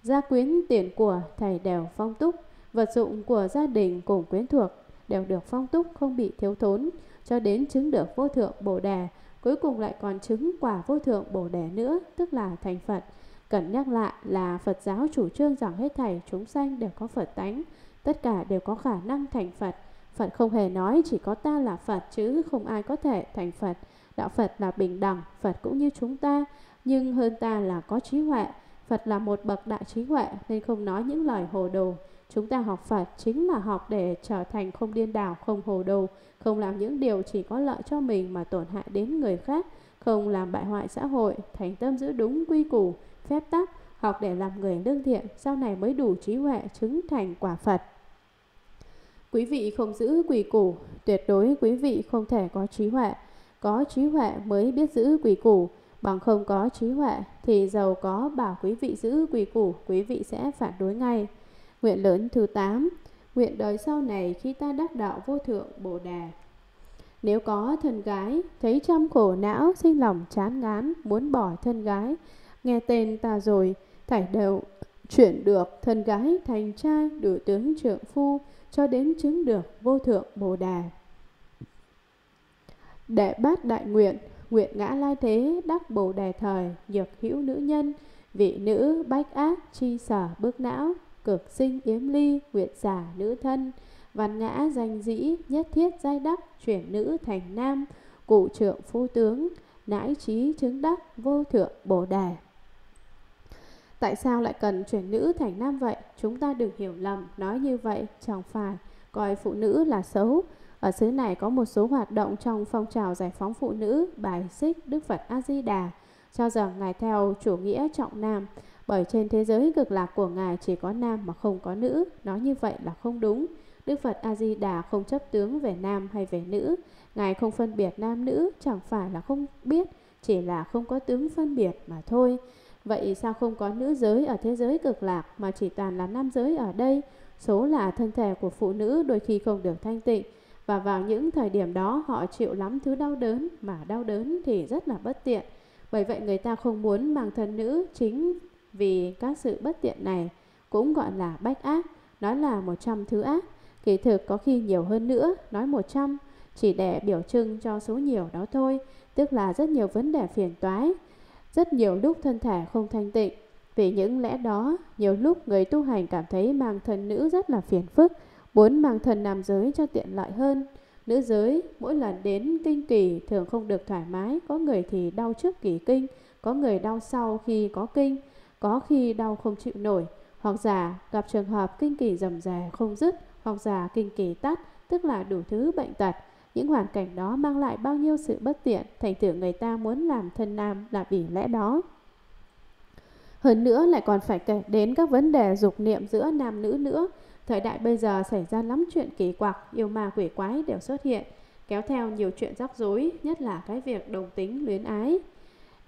Gia quyến tiền của thầy đều phong túc, vật dụng của gia đình cùng quyến thuộc đều được phong túc, không bị thiếu thốn, cho đến chứng được vô thượng Bồ Đề. Cuối cùng lại còn chứng quả vô thượng Bồ Đề nữa, tức là thành Phật. Cần nhắc lại là Phật giáo chủ trương rằng hết thảy chúng sanh đều có Phật tánh, tất cả đều có khả năng thành Phật. Phật không hề nói chỉ có ta là Phật, chứ không ai có thể thành Phật. Đạo Phật là bình đẳng, Phật cũng như chúng ta, nhưng hơn ta là có trí huệ. Phật là một bậc đại trí huệ nên không nói những lời hồ đồ. Chúng ta học Phật chính là học để trở thành không điên đảo, không hồ đồ, không làm những điều chỉ có lợi cho mình mà tổn hại đến người khác, không làm bại hoại xã hội, thành tâm giữ đúng quy củ, phép tắc, học để làm người lương thiện, sau này mới đủ trí huệ chứng thành quả Phật. Quý vị không giữ quy củ, tuyệt đối quý vị không thể có trí huệ. Có trí huệ mới biết giữ quy củ, bằng không có trí huệ thì dầu có bảo quý vị giữ quy củ, quý vị sẽ phản đối ngay. Nguyện lớn thứ tám, nguyện đời sau này khi ta đắc đạo vô thượng Bồ Đề. Nếu có thân gái, thấy trăm khổ não, sinh lòng chán ngán, muốn bỏ thân gái, nghe tên ta rồi, thảy đều chuyển được thân gái thành trai, đủ tướng trượng phu, cho đến chứng được vô thượng Bồ Đề. Đệ bát đại nguyện, nguyện ngã lai thế đắc Bồ Đề thời, nhược hữu nữ nhân, vị nữ bách ác chi sở bức não, cực sinh yếm ly, nguyện giả nữ thân, văn ngã danh dĩ, nhất thiết giai đắc, chuyển nữ thành nam, cụ trượng phu tướng, nãi trí chứng đắc vô thượng bồ đề. Tại sao lại cần chuyển nữ thành nam vậy? Chúng ta đừng hiểu lầm, nói như vậy chẳng phải coi phụ nữ là xấu. Ở xứ này có một số hoạt động trong phong trào giải phóng phụ nữ bài xích Đức Phật A Di Đà, cho rằng ngài theo chủ nghĩa trọng nam, bởi trên thế giới cực lạc của ngài chỉ có nam mà không có nữ. Nói như vậy là không đúng. Đức Phật A Di Đà không chấp tướng về nam hay về nữ, ngài không phân biệt nam nữ, chẳng phải là không biết, chỉ là không có tướng phân biệt mà thôi. Vậy sao không có nữ giới ở thế giới cực lạc mà chỉ toàn là nam giới ở đây? Số là thân thể của phụ nữ đôi khi không được thanh tịnh, và vào những thời điểm đó họ chịu lắm thứ đau đớn, mà đau đớn thì rất là bất tiện. Bởi vậy người ta không muốn mang thân nữ chính vì các sự bất tiện này, cũng gọi là bách ác. Nói là một trăm thứ ác, kỳ thực có khi nhiều hơn nữa, nói một trăm chỉ để biểu trưng cho số nhiều đó thôi, tức là rất nhiều vấn đề phiền toái. Rất nhiều lúc thân thể không thanh tịnh. Vì những lẽ đó, nhiều lúc người tu hành cảm thấy mang thân nữ rất là phiền phức, muốn mang thân nam giới cho tiện lợi hơn. Nữ giới mỗi lần đến kinh kỳ thường không được thoải mái, có người thì đau trước kỳ kinh, có người đau sau khi có kinh, có khi đau không chịu nổi, hoặc giả gặp trường hợp kinh kỳ rầm rè không dứt, hoặc giả kinh kỳ tắt, tức là đủ thứ bệnh tật. Những hoàn cảnh đó mang lại bao nhiêu sự bất tiện, thành thử người ta muốn làm thân nam là vì lẽ đó. Hơn nữa lại còn phải kể đến các vấn đề dục niệm giữa nam nữ nữa. Thời đại bây giờ xảy ra lắm chuyện kỳ quặc, yêu ma quỷ quái đều xuất hiện, kéo theo nhiều chuyện rắc rối, nhất là cái việc đồng tính luyến ái.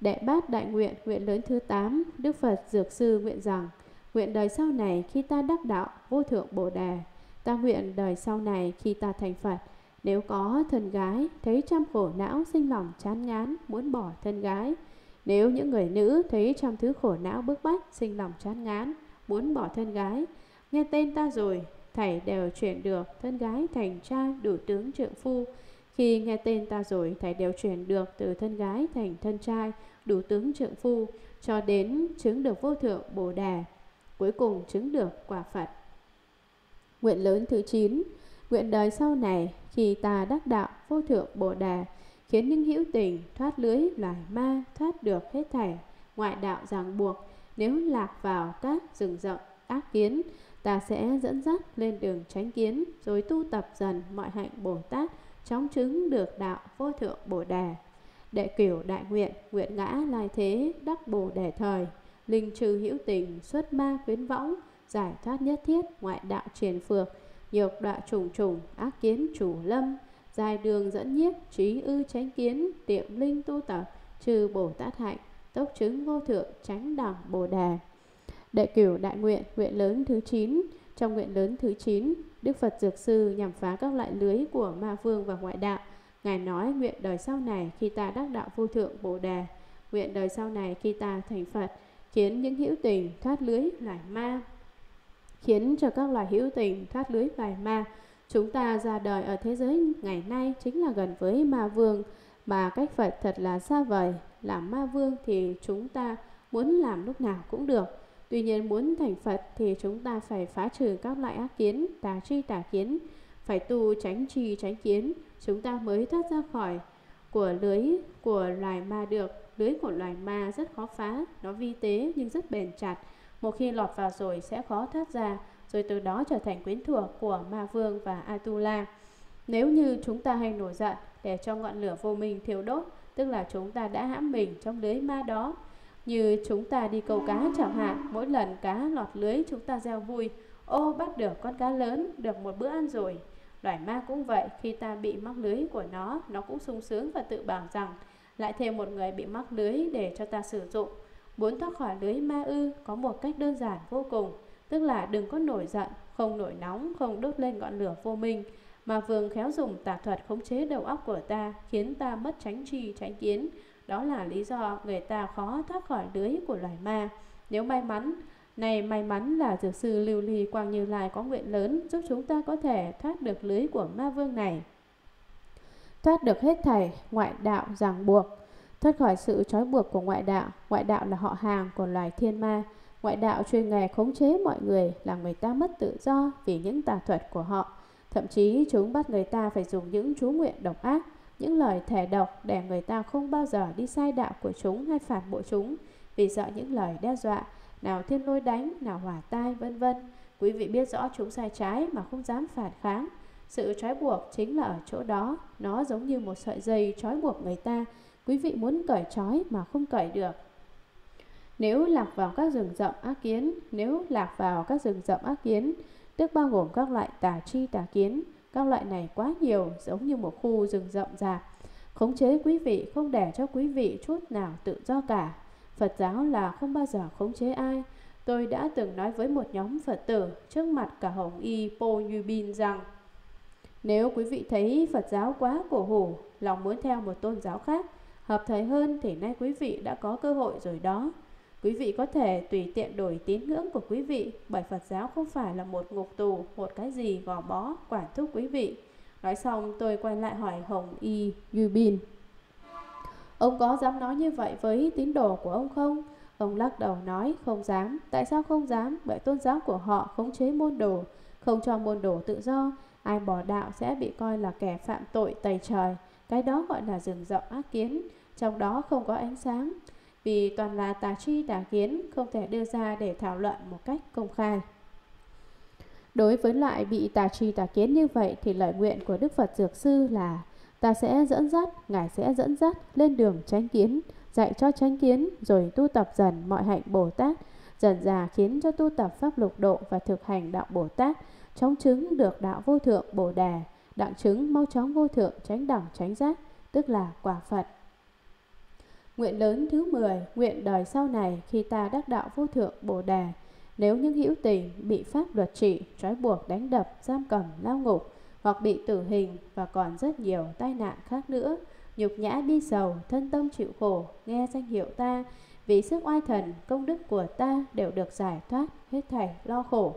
Đệ bát đại nguyện, nguyện lớn thứ tám, Đức Phật Dược Sư nguyện rằng: nguyện đời sau này khi ta đắc đạo vô thượng bồ đề, ta nguyện đời sau này khi ta thành Phật, nếu có thân gái, thấy trăm khổ não sinh lòng chán ngán, muốn bỏ thân gái. Nếu những người nữ thấy trăm thứ khổ não bức bách, sinh lòng chán ngán, muốn bỏ thân gái. Nghe tên ta rồi, thảy đều chuyển được thân gái thành trai đủ tướng trượng phu. Khi nghe tên ta rồi, thảy đều chuyển được từ thân gái thành thân trai đủ tướng trượng phu, cho đến chứng được vô thượng bồ đề, cuối cùng chứng được quả Phật. Nguyện lớn thứ chín, nguyện đời sau này khi ta đắc đạo vô thượng bồ đề, khiến những hữu tình thoát lưới loài ma, thoát được hết thảy ngoại đạo ràng buộc. Nếu lạc vào các rừng rậm ác kiến, ta sẽ dẫn dắt lên đường chánh kiến, rồi tu tập dần mọi hạnh Bồ Tát, chóng chứng được đạo vô thượng bồ đề. Đệ cửu đại nguyện, nguyện ngã lai thế đắc bồ đề thời, linh trừ hữu tình, xuất ma quyến võng, giải thoát nhất thiết ngoại đạo triền phược, nhược đọa trùng trùng ác kiến chủ lâm, dài đường dẫn nhiếp trí ư chánh kiến, tiệm linh tu tập trừ Bồ Tát hạnh, tốc chứng vô thượng chánh đẳng bồ đề. Đệ cửu đại nguyện, nguyện lớn thứ chín. Trong nguyện lớn thứ chín, Đức Phật Dược Sư nhằm phá các loại lưới của ma vương và ngoại đạo. Ngài nói: nguyện đời sau này khi ta đắc đạo vô thượng bồ đề, nguyện đời sau này khi ta thành Phật, khiến những hữu tình thoát lưới loài ma, khiến cho các loài hữu tình thoát lưới loài ma. Chúng ta ra đời ở thế giới ngày nay chính là gần với ma vương, mà cách Phật thật là xa vời. Làm ma vương thì chúng ta muốn làm lúc nào cũng được, tuy nhiên muốn thành Phật thì chúng ta phải phá trừ các loại ác kiến, tà tri tà kiến, phải tu tránh tri tránh kiến, chúng ta mới thoát ra khỏi của lưới của loài ma được. Lưới của loài ma rất khó phá, nó vi tế nhưng rất bền chặt, một khi lọt vào rồi sẽ khó thoát ra, rồi từ đó trở thành quyến thuộc của ma vương và Atula. Nếu như chúng ta hay nổi giận để cho ngọn lửa vô minh thiêu đốt, tức là chúng ta đã hãm mình trong lưới ma đó. Như chúng ta đi câu cá chẳng hạn, mỗi lần cá lọt lưới chúng ta reo vui: ô, bắt được con cá lớn, được một bữa ăn rồi. Loài ma cũng vậy, khi ta bị mắc lưới của nó, nó cũng sung sướng và tự bảo rằng lại thêm một người bị mắc lưới để cho ta sử dụng. Muốn thoát khỏi lưới ma ư? Có một cách đơn giản vô cùng, tức là đừng có nổi giận, không nổi nóng, không đốt lên ngọn lửa vô minh. Mà vương khéo dùng tà thuật khống chế đầu óc của ta, khiến ta mất tránh tri tránh kiến. Đó là lý do người ta khó thoát khỏi lưới của loài ma. Nếu may mắn, này may mắn là Dược Sư Lưu Ly Quang Như Lai có nguyện lớn giúp chúng ta có thể thoát được lưới của ma vương này, thoát được hết thảy ngoại đạo ràng buộc, thoát khỏi sự trói buộc của ngoại đạo. Ngoại đạo là họ hàng của loài thiên ma. Ngoại đạo chuyên nghề khống chế mọi người, làm người ta mất tự do vì những tà thuật của họ. Thậm chí chúng bắt người ta phải dùng những chú nguyện độc ác. những lời thề độc để người ta không bao giờ đi sai đạo của chúng hay phản bội chúng, vì sợ những lời đe dọa, nào thiên lôi đánh, nào hỏa tai, vân vân. Quý vị biết rõ chúng sai trái mà không dám phản kháng. Sự trói buộc chính là ở chỗ đó, nó giống như một sợi dây trói buộc người ta, quý vị muốn cởi trói mà không cởi được. Nếu lạc vào các rừng rậm ác kiến, nếu lạc vào các rừng rậm ác kiến, tức bao gồm các loại tà tri tà kiến, các loại này quá nhiều, giống như một khu rừng rậm rạp, khống chế quý vị, không để cho quý vị chút nào tự do cả. Phật giáo là không bao giờ khống chế ai. Tôi đã từng nói với một nhóm Phật tử trước mặt cả Hồng Y Po Như Bin rằng, nếu quý vị thấy Phật giáo quá cổ hủ, lòng muốn theo một tôn giáo khác, hợp thời hơn, thì nay quý vị đã có cơ hội rồi đó. Quý vị có thể tùy tiện đổi tín ngưỡng của quý vị, bởi Phật giáo không phải là một ngục tù, một cái gì gò bó, quản thúc quý vị. Nói xong tôi quay lại hỏi Hồng Y Như Bin, ông có dám nói như vậy với tín đồ của ông không? Ông lắc đầu nói không dám. Tại sao không dám? Bởi tôn giáo của họ khống chế môn đồ, không cho môn đồ tự do. Ai bỏ đạo sẽ bị coi là kẻ phạm tội tày trời. Cái đó gọi là rừng rậm ác kiến, trong đó không có ánh sáng, vì toàn là tà tri tà kiến, không thể đưa ra để thảo luận một cách công khai. Đối với loại bị tà tri tà kiến như vậy thì lời nguyện của Đức Phật Dược Sư là ta sẽ dẫn dắt, Ngài sẽ dẫn dắt lên đường chánh kiến, dạy cho chánh kiến, rồi tu tập dần mọi hạnh Bồ Tát, dần dà khiến cho tu tập pháp lục độ và thực hành đạo Bồ Tát, chóng chứng được đạo vô thượng Bồ Đề, đặng chứng mau chóng vô thượng chánh đẳng chánh giác, tức là quả Phật. Nguyện lớn thứ mười, nguyện đời sau này khi ta đắc đạo vô thượng Bồ Đề, nếu những hữu tình bị pháp luật trị, trói buộc, đánh đập, giam cầm, lao ngục, hoặc bị tử hình và còn rất nhiều tai nạn khác nữa, nhục nhã bi sầu, thân tâm chịu khổ, nghe danh hiệu ta, vì sức oai thần, công đức của ta đều được giải thoát hết thảy lo khổ.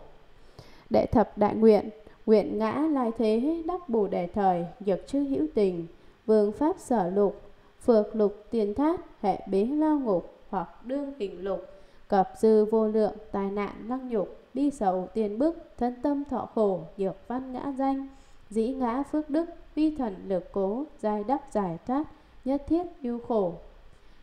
Đệ thập đại nguyện, nguyện ngã lai thế đắc bù đề thời, nhược chư hữu tình, vương pháp sở lục, phược lục tiền thát, hệ bế lao ngục, hoặc đương kình lục, cập dư vô lượng, tai nạn lăng nhục, bi sầu tiền bức, thân tâm thọ khổ, nhược văn ngã danh, dĩ ngã phước đức, vi thần lực cố, giai đắc giải thoát, nhất thiết nhu khổ.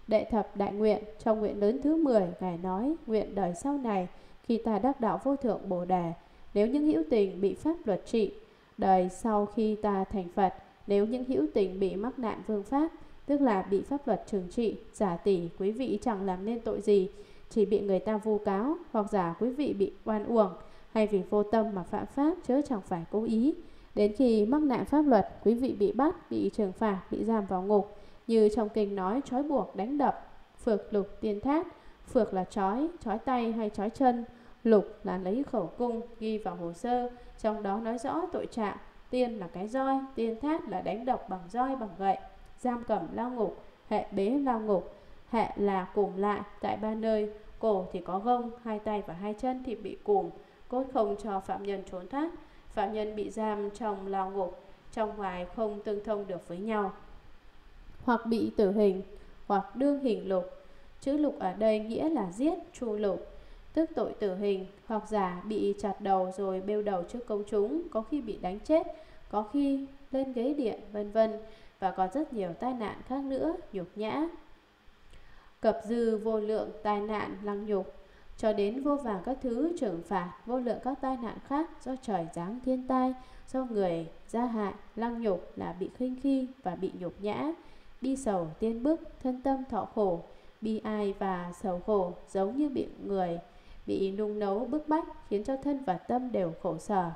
Đệ thập đại nguyện, trong nguyện lớn thứ mười, Ngài nói, nguyện đời sau này, khi ta đắc đạo vô thượng Bồ Đề, nếu những hữu tình bị pháp luật trị, đời sau khi ta thành Phật, nếu những hữu tình bị mắc nạn vương pháp, tức là bị pháp luật trừng trị, giả tỷ quý vị chẳng làm nên tội gì, chỉ bị người ta vu cáo, hoặc giả quý vị bị oan uổng, hay vì vô tâm mà phạm pháp chứ chẳng phải cố ý. Đến khi mắc nạn pháp luật, quý vị bị bắt, bị trừng phạt, bị giam vào ngục, như trong kinh nói trói buộc, đánh đập, phược lục tiên thát, phược là trói, trói tay hay trói chân, lục là lấy khẩu cung, ghi vào hồ sơ, trong đó nói rõ tội trạng, tiên là cái roi, tiên thát là đánh đập bằng roi bằng gậy, giam cầm lao ngục, hệ bế lao ngục, hệ là cùm lại tại ba nơi, cổ thì có gông, hai tay và hai chân thì bị cùm, cốt không cho phạm nhân trốn thoát. Phạm nhân bị giam trong lao ngục, trong ngoài không tương thông được với nhau, hoặc bị tử hình, hoặc đương hình lục. Chữ lục ở đây nghĩa là giết, tru lục, tức tội tử hình, hoặc giả bị chặt đầu rồi bêu đầu trước công chúng, có khi bị đánh chết, có khi lên ghế điện, vân vân, và còn rất nhiều tai nạn khác nữa, nhục nhã, cập dư vô lượng tai nạn lăng nhục, cho đến vô vàng các thứ trừng phạt, vô lượng các tai nạn khác do trời giáng thiên tai, do người gia hại. Lăng nhục là bị khinh khi và bị nhục nhã, bi sầu tiên bức, thân tâm thọ khổ, bi ai và sầu khổ, giống như bị người bị nung nấu bức bách, khiến cho thân và tâm đều khổ sở.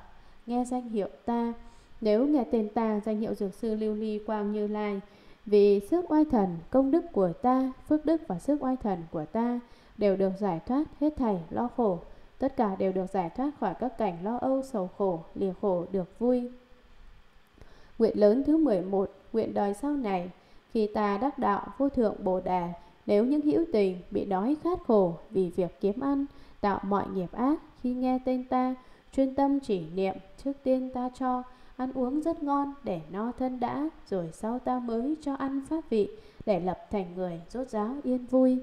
Nghe danh hiệu ta, nếu nghe tên ta, danh hiệu Dược Sư Lưu Ly Quang Như Lai, vì sức oai thần, công đức của ta, phước đức và sức oai thần của ta đều được giải thoát hết thảy lo khổ, tất cả đều được giải thoát khỏi các cảnh lo âu, sầu khổ, lìa khổ được vui. Nguyện lớn thứ mười một, nguyện đời sau này khi ta đắc đạo vô thượng Bồ Đề, nếu những hữu tình bị đói khát khổ vì việc kiếm ăn, tạo mọi nghiệp ác, khi nghe tên ta, chuyên tâm chỉ niệm, trước tiên ta cho ăn uống rất ngon để no thân đã, rồi sau ta mới cho ăn pháp vị để lập thành người rốt ráo yên vui.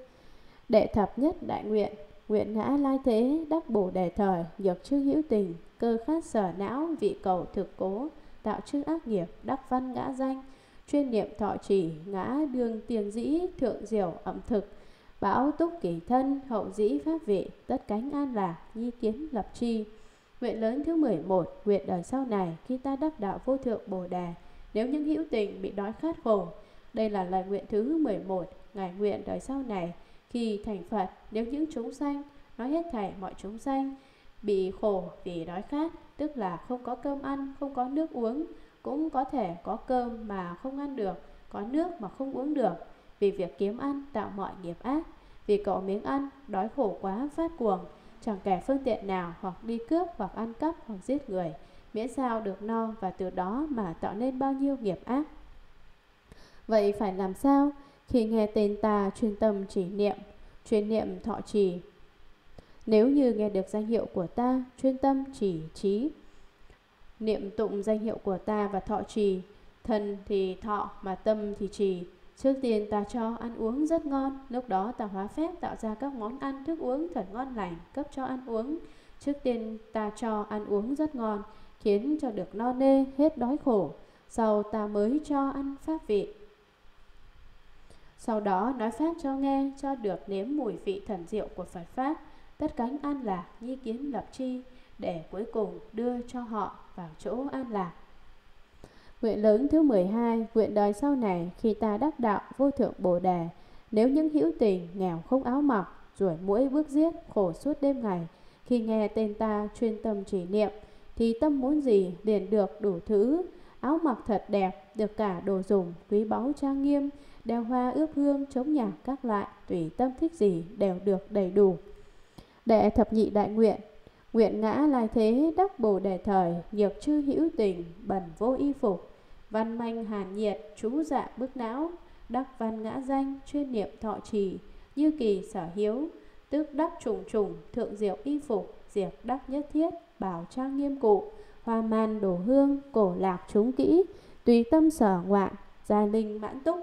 Đệ thập nhất đại nguyện, nguyện ngã lai thế đắc bồ đề thời, nhược chư hữu tình, cơ khát sở não, vị cầu thực cố, tạo chư ác nghiệp, đắc văn ngã danh, chuyên niệm thọ trì, ngã đương tiền dĩ, thượng diểu ẩm thực, bão túc kỳ thân, hậu dĩ pháp vị, tất cánh an lạc, nhi kiến lập chi. Nguyện lớn thứ mười một, nguyện đời sau này khi ta đắc đạo vô thượng Bồ Đề, nếu những hữu tình bị đói khát khổ. Đây là lời nguyện thứ mười một, ngài nguyện đời sau này khi thành Phật, nếu những chúng sanh, nói hết thảy mọi chúng sanh, bị khổ vì đói khát, tức là không có cơm ăn, không có nước uống, cũng có thể có cơm mà không ăn được, có nước mà không uống được, vì việc kiếm ăn tạo mọi nghiệp ác, vì cậu miếng ăn, đói khổ quá phát cuồng, chẳng kẻ phương tiện nào hoặc đi cướp hoặc ăn cắp hoặc giết người, miễn sao được no và từ đó mà tạo nên bao nhiêu nghiệp ác. Vậy phải làm sao? Khi nghe tên ta chuyên tâm chỉ niệm, chuyên niệm thọ trì. Nếu như nghe được danh hiệu của ta, chuyên tâm chỉ trí, niệm tụng danh hiệu của ta và thọ trì. Thân thì thọ mà tâm thì trì. Trước tiên ta cho ăn uống rất ngon, lúc đó ta hóa phép tạo ra các món ăn thức uống thật ngon lành, cấp cho ăn uống. Trước tiên ta cho ăn uống rất ngon, khiến cho được no nê, hết đói khổ. Sau ta mới cho ăn pháp vị. Sau đó nói pháp cho nghe, cho được nếm mùi vị thần diệu của Phật Pháp, tất cánh an lạc, nhi kiến lập chi, để cuối cùng đưa cho họ vào chỗ an lạc. Nguyện lớn thứ mười hai, nguyện đời sau này khi ta đắc đạo vô thượng Bồ Đề, nếu những hữu tình nghèo không áo mặc, ruổi muỗi bước giết, khổ suốt đêm ngày, khi nghe tên ta chuyên tâm chỉ niệm, thì tâm muốn gì liền được đủ thứ, áo mặc thật đẹp, được cả đồ dùng, quý báu trang nghiêm, đeo hoa ướp hương, chống nhạc các loại, tùy tâm thích gì đều được đầy đủ. Đệ thập nhị đại nguyện, nguyện ngã lai thế đắc Bồ Đề thời, nhược chư hữu tình bẩn vô y phục, văn manh hàn nhiệt, chú dạ bức não, đắc văn ngã danh, chuyên niệm thọ trì, như kỳ sở hiếu, tức đắc trùng trùng, thượng diệu y phục, diệt đắc nhất thiết, bảo trang nghiêm cụ, hoa man đổ hương, cổ lạc chúng kỹ, tùy tâm sở ngoạn, gia linh mãn túc.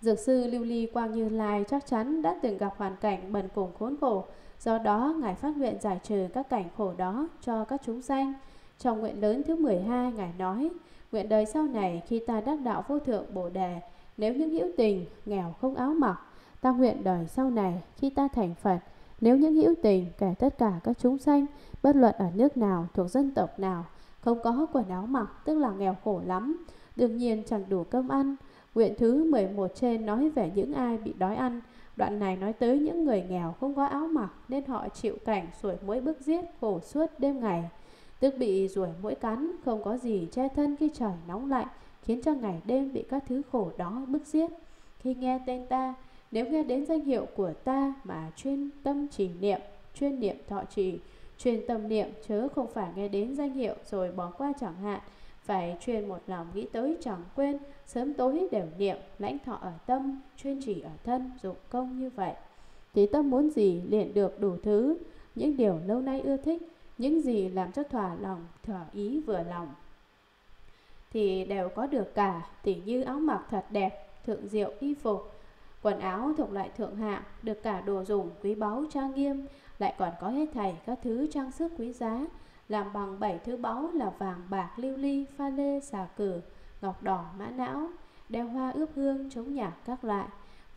Dược sư Lưu Ly Quang Như Lai chắc chắn đã từng gặp hoàn cảnh bần cùng khốn khổ, do đó ngài phát nguyện giải trừ các cảnh khổ đó cho các chúng sanh. Trong nguyện lớn thứ mười hai, ngài nói: nguyện đời sau này khi ta đắc đạo vô thượng Bồ Đề, nếu những hữu tình nghèo không áo mặc, ta nguyện đời sau này khi ta thành Phật, nếu những hữu tình kể tất cả các chúng sanh, bất luận ở nước nào, thuộc dân tộc nào, không có quần áo mặc, tức là nghèo khổ lắm, đương nhiên chẳng đủ cơm ăn. Nguyện thứ mười một trên nói về những ai bị đói ăn. Đoạn này nói tới những người nghèo không có áo mặc, nên họ chịu cảnh ruổi muỗi bức giết, khổ suốt đêm ngày, tức bị ruổi muỗi cắn, không có gì che thân khi trời nóng lạnh, khiến cho ngày đêm bị các thứ khổ đó bức giết. Khi nghe tên ta, nếu nghe đến danh hiệu của ta mà chuyên tâm chỉ niệm, chuyên niệm thọ trì, chuyên tâm niệm, chớ không phải nghe đến danh hiệu rồi bỏ qua chẳng hạn, phải chuyên một lòng nghĩ tới chẳng quên, sớm tối đều niệm, lãnh thọ ở tâm, chuyên chỉ ở thân, dụng công như vậy. Thì tâm muốn gì liền được đủ thứ, những điều lâu nay ưa thích, những gì làm cho thỏa lòng, thỏa ý vừa lòng, thì đều có được cả, tỉ như áo mặc thật đẹp, thượng diệu y phục, quần áo thuộc loại thượng hạng, được cả đồ dùng quý báu trang nghiêm, lại còn có hết thảy các thứ trang sức quý giá, làm bằng bảy thứ báu là vàng bạc lưu ly, pha lê, xà cừ, ngọc đỏ, mã não, đeo hoa ướp hương, chống nhạc các loại,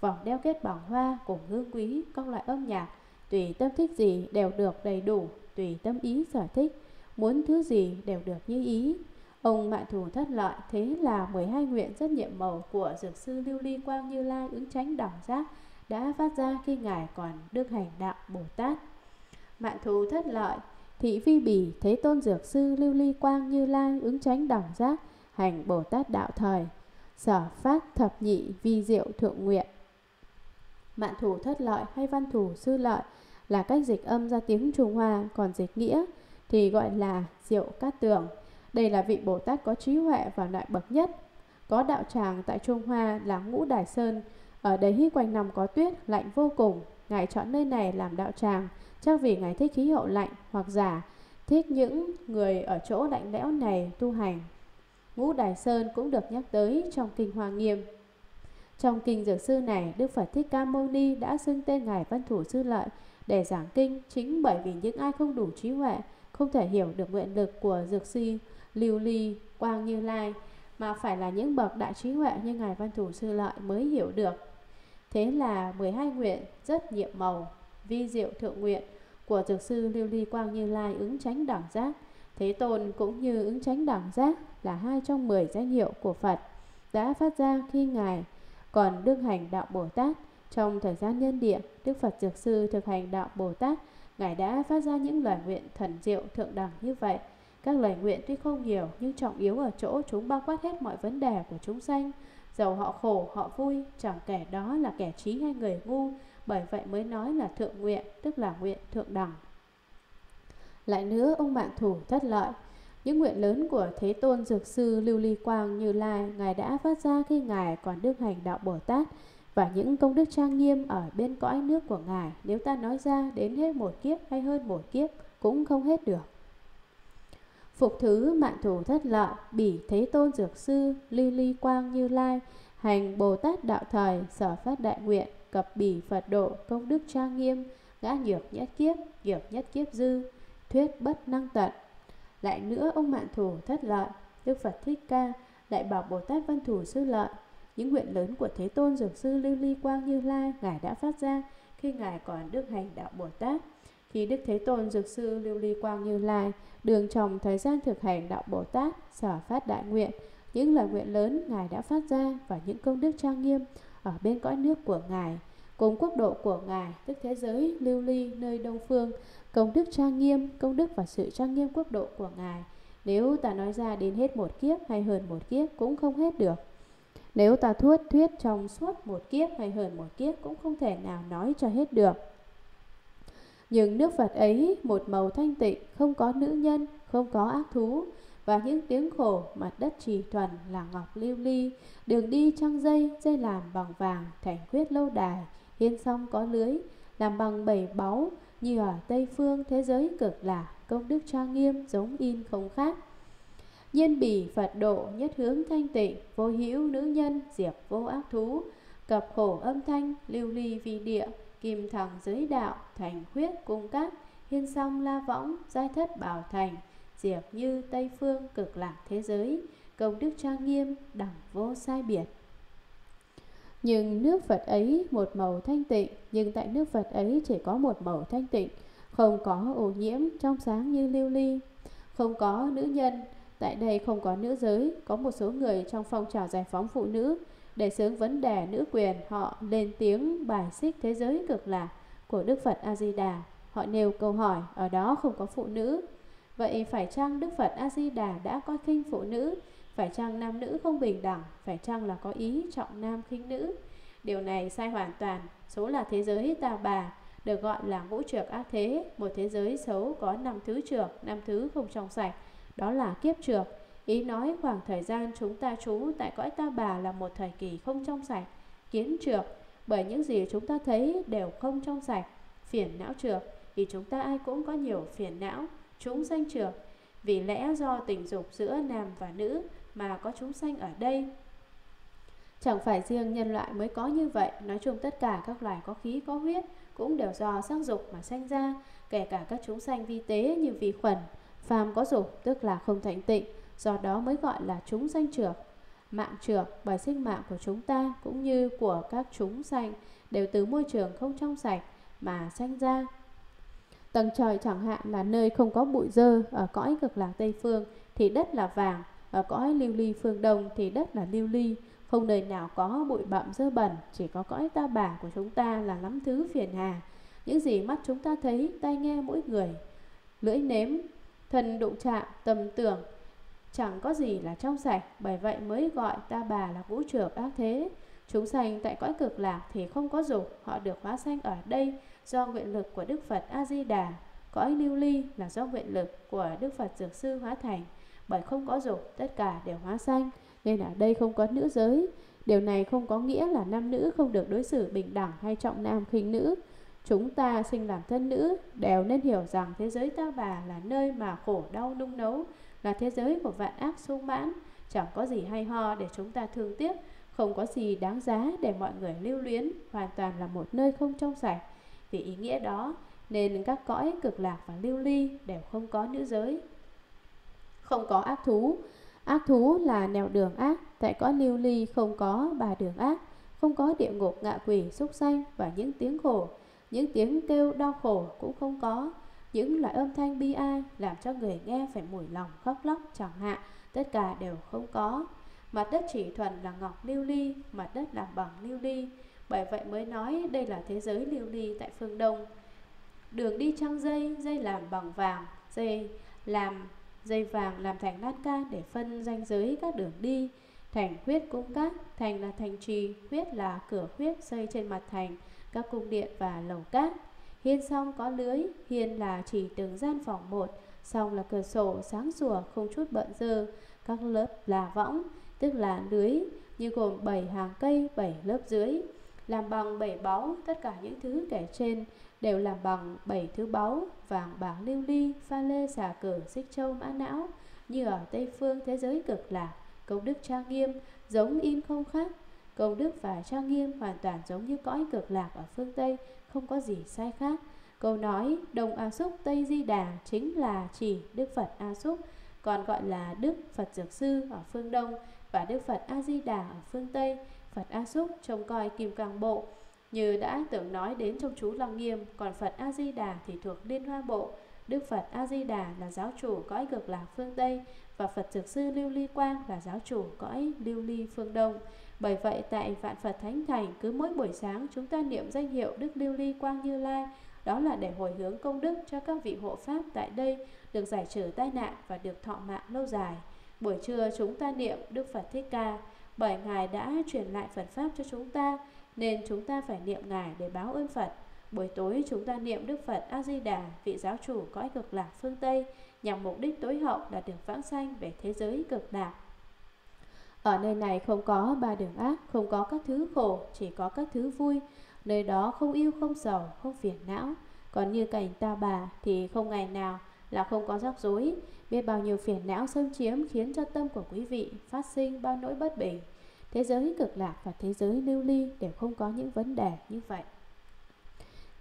vòng đeo kết bằng hoa cùng hương quý, các loại âm nhạc, tùy tâm thích gì đều được đầy đủ, tùy tâm ý sở thích, muốn thứ gì đều được như ý. Ông Vạn Thù Thất Lợi, thế là mười hai nguyện rất nhiệm màu của Dược sư Lưu Ly Quang Như Lai ứng chánh đẳng giác đã phát ra khi ngài còn đương hành đạo Bồ Tát. Vạn Thù Thất Lợi thị phi bỉ thế tôn Dược sư Lưu Ly Quang Như Lai ứng chánh đẳng giác hành Bồ Tát đạo thời, sở phát thập nhị vi diệu thượng nguyện. Mạn Thù Thất Lợi hay Văn Thù Sư Lợi là cách dịch âm ra tiếng Trung Hoa, còn dịch nghĩa thì gọi là Diệu Cát Tường. Đây là vị Bồ Tát có trí huệ và loại bậc nhất, có đạo tràng tại Trung Hoa là Ngũ Đài Sơn. Ở đấy quanh năm có tuyết, lạnh vô cùng. Ngài chọn nơi này làm đạo tràng chắc vì ngài thích khí hậu lạnh, hoặc giả thích những người ở chỗ lạnh lẽo này tu hành. Ngũ Đài Sơn cũng được nhắc tới trong Kinh Hoa Nghiêm. Trong Kinh Dược Sư này, Đức Phật Thích Ca Mâu Ni đã xưng tên ngài Văn Thù Sư Lợi để giảng kinh, chính bởi vì những ai không đủ trí huệ, không thể hiểu được nguyện lực của Dược sư Lưu Ly Quang Như Lai mà phải là những bậc đại trí huệ như Ngài Văn Thù Sư Lợi mới hiểu được. Thế là mười hai nguyện rất nhiệm màu, vi diệu thượng nguyện của Dược Sư Lưu Ly Quang Như Lai ứng chánh đẳng giác, Thế Tôn cũng như ứng chánh đẳng giác là hai trong mười danh hiệu của Phật đã phát ra khi Ngài còn đương hành đạo Bồ Tát. Trong thời gian nhân địa, Đức Phật Dược Sư thực hành đạo Bồ Tát, Ngài đã phát ra những lời nguyện thần diệu thượng đẳng như vậy. Các lời nguyện tuy không nhiều nhưng trọng yếu ở chỗ chúng bao quát hết mọi vấn đề của chúng sanh. Dầu họ khổ, họ vui, chẳng kẻ đó là kẻ trí hay người ngu, bởi vậy mới nói là thượng nguyện, tức là nguyện thượng đẳng. Lại nữa, ông Vạn Thù Thất Lợi, những nguyện lớn của Thế Tôn Dược Sư Lưu Ly Quang Như Lai, Ngài đã phát ra khi Ngài còn đương hành đạo Bồ Tát, và những công đức trang nghiêm ở bên cõi nước của Ngài, nếu ta nói ra đến hết một kiếp hay hơn một kiếp cũng không hết được. Phục thứ Vạn Thù Thất Lợi, bỉ Thế Tôn Dược Sư Lưu Ly Quang Như Lai hành Bồ Tát đạo thời, sở phát đại nguyện, cập bỉ Phật độ, công đức trang nghiêm, ngã nhược nhất kiếp, nhược nhất kiếp dư, thuyết bất năng tận. Lại nữa, ông Vạn Thù Thất Lợi, Đức Phật Thích Ca lại bảo Bồ Tát Văn Thù Sư Lợi, những nguyện lớn của Thế Tôn Dược Sư Lưu Ly Quang Như Lai, Ngài đã phát ra khi Ngài còn đương hành đạo Bồ Tát. Khi Đức Thế Tôn Dược Sư Lưu Ly Quang Như Lai đường trong thời gian thực hành đạo Bồ Tát, sở phát đại nguyện, những lời nguyện lớn Ngài đã phát ra và những công đức trang nghiêm ở bên cõi nước của Ngài, cùng quốc độ của Ngài, tức thế giới Lưu Ly nơi Đông Phương, công đức trang nghiêm, công đức và sự trang nghiêm quốc độ của Ngài, nếu ta nói ra đến hết một kiếp hay hơn một kiếp cũng không hết được. Nếu ta thuyết thuyết trong suốt một kiếp hay hơn một kiếp cũng không thể nào nói cho hết được. Nhưng nước Phật ấy một màu thanh tịnh, không có nữ nhân, không có ác thú, và những tiếng khổ, mặt đất trì thuần là ngọc lưu ly, đường đi trăng dây, dây làm bằng vàng, thành khuyết lâu đài, hiên song có lưới, làm bằng bảy báu, như ở Tây Phương thế giới cực lạc, công đức trang nghiêm giống in không khác. Nhiên bỉ Phật độ, nhất hướng thanh tịnh, vô hữu nữ nhân, diệp vô ác thú, cập khổ âm thanh, lưu ly vi địa, kim thẳng giới đạo, thành khuyết cung cát, hiên song la võng, giai thất bảo thành, diệp như Tây Phương cực lạc thế giới, công đức trang nghiêm, đẳng vô sai biệt. Nhưng nước Phật ấy một màu thanh tịnh, nhưng tại nước Phật ấy chỉ có một màu thanh tịnh, không có ô nhiễm, trong sáng như lưu ly, không có nữ nhân. Tại đây không có nữ giới, có một số người trong phong trào giải phóng phụ nữ để xướng vấn đề nữ quyền, họ lên tiếng bài xích thế giới cực lạc của Đức Phật A Di Đà. Họ nêu câu hỏi ở đó không có phụ nữ. Vậy phải chăng Đức Phật A Di Đà đã coi khinh phụ nữ? Phải chăng nam nữ không bình đẳng? Phải chăng là có ý trọng nam khinh nữ? Điều này sai hoàn toàn. Số là thế giới tà bà, được gọi là ngũ trược ác thế, một thế giới xấu có năm thứ trược, năm thứ không trong sạch. Đó là kiếp trược, ý nói khoảng thời gian chúng ta trú tại cõi ta bà là một thời kỳ không trong sạch. Kiến trược, bởi những gì chúng ta thấy đều không trong sạch. Phiền não trược, vì chúng ta ai cũng có nhiều phiền não. Chúng sanh trược, vì lẽ do tình dục giữa nam và nữ mà có chúng sanh ở đây. Chẳng phải riêng nhân loại mới có như vậy, nói chung tất cả các loài có khí có huyết cũng đều do sắc dục mà sanh ra, kể cả các chúng sanh vi tế như vi khuẩn. Phàm có dục tức là không thánh tịnh, do đó mới gọi là chúng sanh trược. Mạng trược, bởi sinh mạng của chúng ta cũng như của các chúng sanh đều từ môi trường không trong sạch mà sanh ra. Tầng trời chẳng hạn là nơi không có bụi dơ, ở cõi cực lạc Tây Phương thì đất là vàng, ở cõi lưu ly phương Đông thì đất là lưu ly, không nơi nào có bụi bặm dơ bẩn, chỉ có cõi ta bà của chúng ta là lắm thứ phiền hà. Những gì mắt chúng ta thấy, tai nghe mỗi người, lưỡi nếm, thân đụng chạm, tâm tưởng, chẳng có gì là trong sạch, bởi vậy mới gọi ta bà là ngũ trược ác thế. Chúng sanh tại cõi cực lạc thì không có dục, họ được hóa sanh ở đây do nguyện lực của Đức Phật A Di Đà. Cõi lưu ly là do nguyện lực của Đức Phật Dược Sư hóa thành, bởi không có dục tất cả đều hóa sanh, nên ở đây không có nữ giới. Điều này không có nghĩa là nam nữ không được đối xử bình đẳng hay trọng nam khinh nữ. Chúng ta sinh làm thân nữ đều nên hiểu rằng thế giới ta bà là nơi mà khổ đau nung nấu, là thế giới của vạn ác sung mãn, chẳng có gì hay ho để chúng ta thương tiếc, không có gì đáng giá để mọi người lưu luyến, hoàn toàn là một nơi không trong sạch. Vì ý nghĩa đó nên các cõi cực lạc và lưu ly đều không có nữ giới, không có ác thú. Ác thú là nẻo đường ác, tại cõi lưu ly không có bà đường ác, không có địa ngục, ngạ quỷ, súc sanh và những tiếng khổ, những tiếng kêu đau khổ cũng không có. Những loại âm thanh bi ai làm cho người nghe phải mủi lòng khóc lóc chẳng hạn, tất cả đều không có. Mặt đất chỉ thuần là ngọc lưu ly, mặt đất làm bằng lưu ly. Bởi vậy mới nói đây là thế giới lưu ly tại phương Đông. Đường đi trăng dây, dây làm bằng vàng, dây làm dây vàng làm thành lan can để phân ranh giới các đường đi. Thành huyết cung các, thành là thành trì, huyết là cửa huyết xây trên mặt thành, các cung điện và lầu các. Hiên song có lưới, hiên là chỉ từng gian phòng một, song là cửa sổ sáng sủa không chút bợn dơ. Các lớp là võng, tức là lưới, như gồm bảy hàng cây, bảy lớp dưới, làm bằng bảy báu. Tất cả những thứ kể trên đều làm bằng bảy thứ báu: vàng bạc lưu ly, pha lê, xà cử, xích châu, mã não. Như ở Tây Phương thế giới cực lạc, công đức trang nghiêm giống in không khác. Công đức và trang nghiêm hoàn toàn giống như cõi cực lạc ở phương Tây, không có gì sai khác. Câu nói Đông A Xúc Tây Di Đà chính là chỉ Đức Phật A Xúc, còn gọi là Đức Phật Dược Sư ở phương Đông và Đức Phật A Di Đà ở phương Tây. Phật A Xúc trông coi Kim Cang Bộ, như đã tưởng nói đến trong chú Lăng Nghiêm, còn Phật A Di Đà thì thuộc Liên Hoa Bộ. Đức Phật A Di Đà là giáo chủ cõi cực lạc phương Tây và Phật Dược Sư Lưu Ly Quang là giáo chủ cõi lưu ly phương Đông. Bởi vậy tại Vạn Phật Thánh Thành, cứ mỗi buổi sáng chúng ta niệm danh hiệu Đức Lưu Ly Quang Như Lai, đó là để hồi hướng công đức cho các vị hộ pháp tại đây được giải trừ tai nạn và được thọ mạng lâu dài. Buổi trưa chúng ta niệm Đức Phật Thích Ca, bởi Ngài đã truyền lại Phật Pháp cho chúng ta nên chúng ta phải niệm Ngài để báo ơn Phật. Buổi tối chúng ta niệm Đức Phật A Di Đà, vị giáo chủ cõi cực lạc phương Tây, nhằm mục đích tối hậu là được vãng sanh về thế giới cực lạc. Ở nơi này không có ba đường ác, không có các thứ khổ, chỉ có các thứ vui. Nơi đó không yêu, không sầu, không phiền não. Còn như cảnh ta bà thì không ngày nào là không có rắc rối. Biết bao nhiêu phiền não xâm chiếm khiến cho tâm của quý vị phát sinh bao nỗi bất bình. Thế giới cực lạc và thế giới lưu ly đều không có những vấn đề như vậy.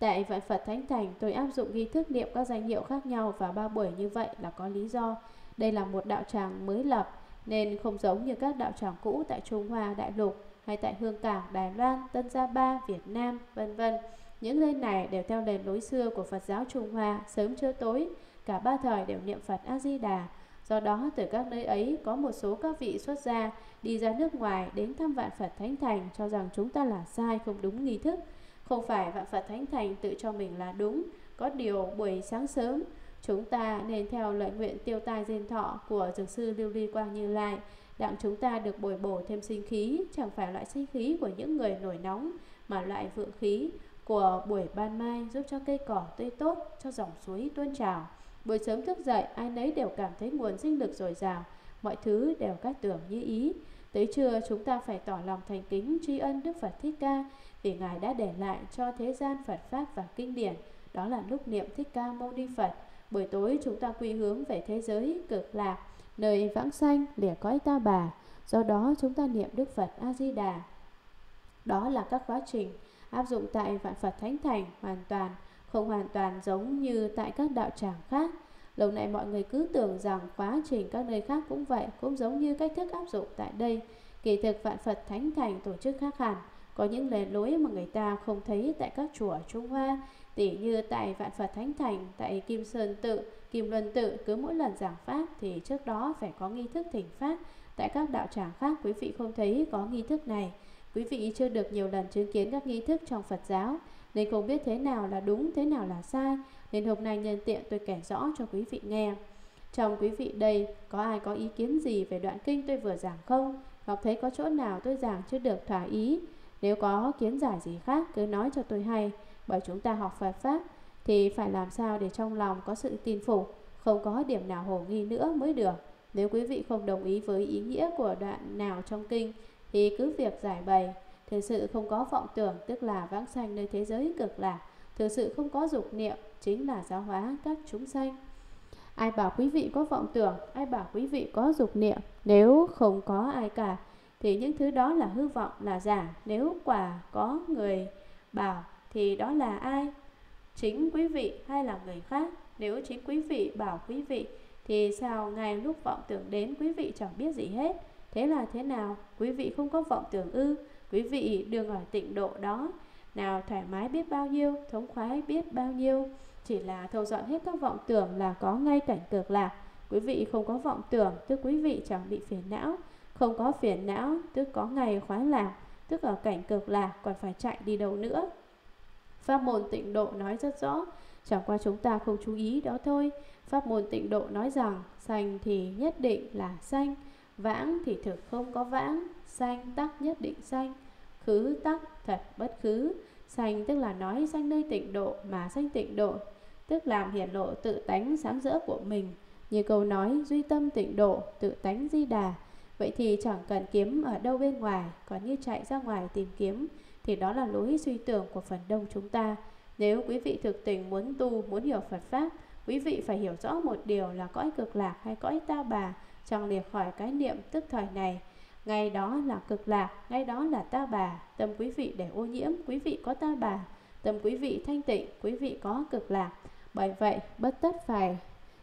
Tại Vạn Phật Thánh Thành, tôi áp dụng nghi thức niệm các danh hiệu khác nhau vào ba buổi như vậy là có lý do. Đây là một đạo tràng mới lập nên không giống như các đạo tràng cũ tại Trung Hoa đại lục hay tại Hương Cảng, Đài Loan, Tân Gia Ba, Việt Nam, vân vân. Những nơi này đều theo nền lối xưa của Phật giáo Trung Hoa, sớm trưa tối cả ba thời đều niệm Phật A Di Đà. Do đó từ các nơi ấy có một số các vị xuất gia đi ra nước ngoài đến thăm Vạn Phật Thánh Thành, cho rằng chúng ta là sai, không đúng nghi thức. Không phải Vạn Phật Thánh Thành tự cho mình là đúng, có điều buổi sáng sớm chúng ta nên theo lợi nguyện tiêu tai diên thọ của Dược Sư Lưu Ly Quang Như Lai, đặng chúng ta được bồi bổ thêm sinh khí, chẳng phải loại sinh khí của những người nổi nóng, mà loại vượng khí của buổi ban mai, giúp cho cây cỏ tươi tốt, cho dòng suối tuôn trào. Buổi sớm thức dậy, ai nấy đều cảm thấy nguồn sinh lực dồi dào, mọi thứ đều cát tường như ý. Tới trưa chúng ta phải tỏ lòng thành kính tri ân Đức Phật Thích Ca, vì Ngài đã để lại cho thế gian Phật Pháp và kinh điển, đó là lúc niệm Thích Ca Mâu Ni Phật. Buổi tối chúng ta quy hướng về thế giới cực lạc, nơi vãng sanh lìa cõi ta bà. Do đó chúng ta niệm Đức Phật A Di Đà. Đó là các quá trình áp dụng tại Vạn Phật Thánh Thành, hoàn toàn không hoàn toàn giống như tại các đạo tràng khác. Lâu nay mọi người cứ tưởng rằng quá trình các nơi khác cũng vậy, cũng giống như cách thức áp dụng tại đây. Kỳ thực Vạn Phật Thánh Thành tổ chức khác hẳn, có những lề lối mà người ta không thấy tại các chùa Trung Hoa. Tỉ như tại Vạn Phật Thánh Thành, tại Kim Sơn Tự, Kim Luân Tự, cứ mỗi lần giảng pháp thì trước đó phải có nghi thức thỉnh pháp. Tại các đạo tràng khác quý vị không thấy có nghi thức này. Quý vị chưa được nhiều lần chứng kiến các nghi thức trong Phật giáo nên không biết thế nào là đúng, thế nào là sai, nên hôm nay nhân tiện tôi kể rõ cho quý vị nghe. Trong quý vị đây có ai có ý kiến gì về đoạn kinh tôi vừa giảng không? Hoặc thấy có chỗ nào tôi giảng chưa được thỏa ý? Nếu có kiến giải gì khác cứ nói cho tôi hay. Bởi chúng ta học Phật Pháp thì phải làm sao để trong lòng có sự tin phục, không có điểm nào hồ nghi nữa mới được. Nếu quý vị không đồng ý với ý nghĩa của đoạn nào trong kinh thì cứ việc giải bày. Thực sự không có vọng tưởng, tức là vãng sanh nơi thế giới cực lạc. Thực sự không có dục niệm, chính là giáo hóa các chúng sanh. Ai bảo quý vị có vọng tưởng, ai bảo quý vị có dục niệm? Nếu không có ai cả thì những thứ đó là hư vọng, là giả. Nếu quả có người bảo thì đó là ai? Chính quý vị hay là người khác? Nếu chính quý vị bảo quý vị thì sao ngay lúc vọng tưởng đến quý vị chẳng biết gì hết? Thế là thế nào? Quý vị không có vọng tưởng ư? Quý vị đừng ở tịnh độ đó. Nào thoải mái biết bao nhiêu, thống khoái biết bao nhiêu. Chỉ là thâu dọn hết các vọng tưởng là có ngay cảnh cực lạc. Quý vị không có vọng tưởng, tức quý vị chẳng bị phiền não. Không có phiền não, tức có ngày khoái lạc, tức ở cảnh cực lạc còn phải chạy đi đâu nữa. Pháp môn tịnh độ nói rất rõ, chẳng qua chúng ta không chú ý đó thôi. Pháp môn tịnh độ nói rằng sanh thì nhất định là sanh, vãng thì thực không có vãng, sanh tắc nhất định sanh, khứ tắc thật bất khứ. Sanh tức là nói sanh nơi tịnh độ mà sanh tịnh độ, tức làm hiển lộ tự tánh sáng rỡ của mình. Như câu nói duy tâm tịnh độ, tự tánh di đà. Vậy thì chẳng cần kiếm ở đâu bên ngoài, còn như chạy ra ngoài tìm kiếm thì đó là lối suy tưởng của phần đông chúng ta. Nếu quý vị thực tình muốn tu, muốn hiểu Phật Pháp, quý vị phải hiểu rõ một điều là cõi cực lạc hay cõi ta bà chẳng lìa khỏi cái niệm tức thời này. Ngay đó là cực lạc, ngay đó là ta bà. Tâm quý vị để ô nhiễm, quý vị có ta bà. Tâm quý vị thanh tịnh, quý vị có cực lạc. Bởi vậy bất tất phải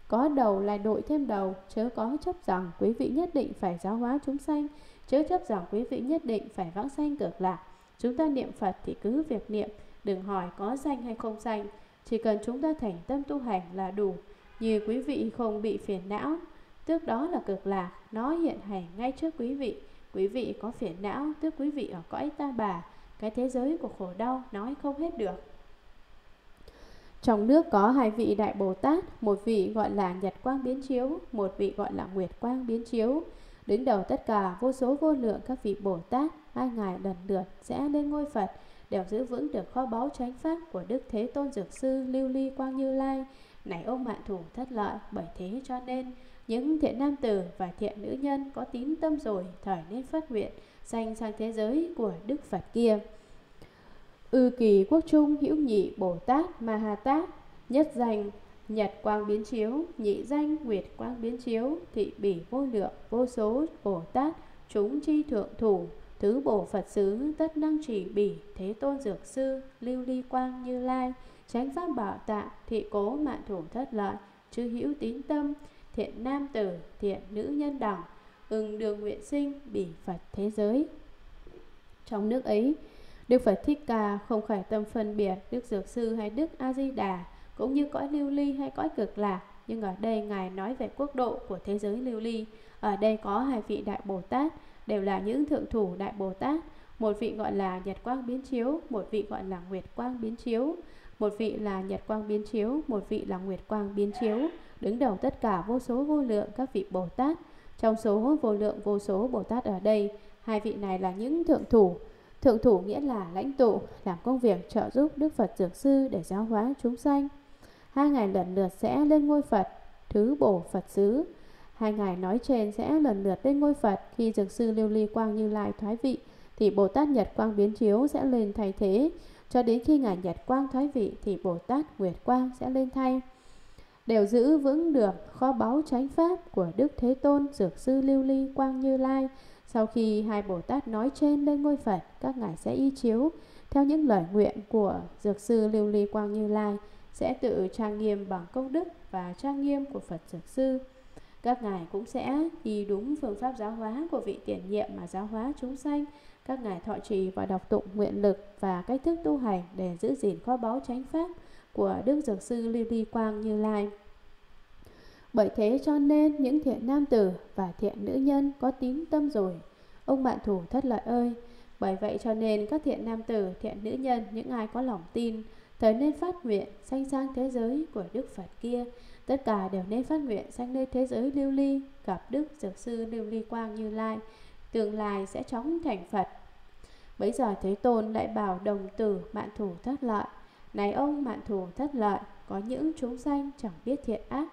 có đầu lại đội thêm đầu, chớ có chấp rằng quý vị nhất định phải giáo hóa chúng sanh, chớ chấp rằng quý vị nhất định phải vãng sanh cực lạc. Chúng ta niệm Phật thì cứ việc niệm, đừng hỏi có sanh hay không sanh. Chỉ cần chúng ta thành tâm tu hành là đủ. Như quý vị không bị phiền não, tức đó là cực lạc, nó hiện hành ngay trước quý vị. Quý vị có phiền não, tức quý vị ở cõi ta bà, cái thế giới của khổ đau nói không hết được. Trong nước có hai vị Đại Bồ Tát, một vị gọi là Nhật Quang Biến Chiếu, một vị gọi là Nguyệt Quang Biến Chiếu. Đứng đầu tất cả vô số vô lượng các vị Bồ Tát, hai ngài lần lượt sẽ lên ngôi Phật, đều giữ vững được kho báu chánh pháp của Đức Thế Tôn Dược Sư Lưu Ly Quang Như Lai. Này ông Vạn Thù Thất Lợi, bởi thế cho nên những thiện nam tử và thiện nữ nhân có tín tâm rồi thời nên phát nguyện sanh sang thế giới của Đức Phật kia. Ư kỳ quốc trung hữu nhị Bồ Tát Ma Ha Tát, nhất danh Nhật Quang Biến Chiếu, nhị danh Nguyệt Quang Biến Chiếu, thị bỉ vô lượng vô số Bồ Tát chúng chi thượng thủ, thứ bổ Phật xứ tất năng chỉ bỉ Thế Tôn Dược Sư Lưu Ly Quang Như Lai, chánh pháp bảo tạ thị cố Mạn Thủ Thất Lợi, chư hữu tín tâm thiện nam tử thiện nữ nhân đẳng, ưng đường nguyện sinh bỉ Phật thế giới. Trong nước ấy, Đức Phật Thích Ca không khởi tâm phân biệt Đức Dược Sư hay Đức A Di Đà, cũng như cõi lưu ly hay cõi cực lạc. Nhưng ở đây ngài nói về quốc độ của thế giới lưu ly. Ở đây có hai vị Đại Bồ Tát, đều là những thượng thủ Đại Bồ Tát. Một vị gọi là Nhật Quang Biến Chiếu, một vị gọi là Nguyệt Quang Biến Chiếu. Một vị là Nhật Quang Biến Chiếu, một vị là Nguyệt Quang Biến Chiếu, đứng đầu tất cả vô số vô lượng các vị Bồ Tát. Trong số vô lượng vô số Bồ Tát ở đây, hai vị này là những thượng thủ. Thượng thủ nghĩa là lãnh tụ, làm công việc trợ giúp Đức Phật Dược Sư để giáo hóa chúng sanh. Hai ngài lần lượt sẽ lên ngôi Phật, thứ bổ Phật xứ. Hai ngài nói trên sẽ lần lượt lên ngôi Phật. Khi Dược Sư Lưu Ly Quang Như Lai thoái vị thì Bồ Tát Nhật Quang Biến Chiếu sẽ lên thay thế. Cho đến khi ngài Nhật Quang thoái vị thì Bồ Tát Nguyệt Quang sẽ lên thay. Đều giữ vững được kho báu chánh pháp của Đức Thế Tôn Dược Sư Lưu Ly Quang Như Lai. Sau khi hai Bồ Tát nói trên lên ngôi Phật, các ngài sẽ y chiếu theo những lời nguyện của Dược Sư Lưu Ly Quang Như Lai, sẽ tự trang nghiêm bằng công đức và trang nghiêm của Phật Dược Sư. Các ngài cũng sẽ y đúng phương pháp giáo hóa của vị tiền nhiệm mà giáo hóa chúng sanh. Các ngài thọ trì và đọc tụng nguyện lực và cách thức tu hành để giữ gìn kho báu chánh pháp của Đức Dược Sư Lưu Ly Quang Như Lai. Bởi thế cho nên những thiện nam tử và thiện nữ nhân có tín tâm rồi ông Mạn Thủ Thất Lợi ơi. Bởi vậy cho nên các thiện nam tử, thiện nữ nhân, những ai có lòng tin, thời nên phát nguyện sanh sang thế giới của Đức Phật kia. Tất cả đều nên phát nguyện sanh nơi thế giới lưu ly, gặp Đức Dược Sư Lưu Ly Quang Như Lai, tương lai sẽ chóng thành Phật. Bấy giờ Thế Tôn lại bảo đồng tử Mạn Thủ Thất Lợi: Này ông Mạn Thủ Thất Lợi, có những chúng sanh chẳng biết thiện ác,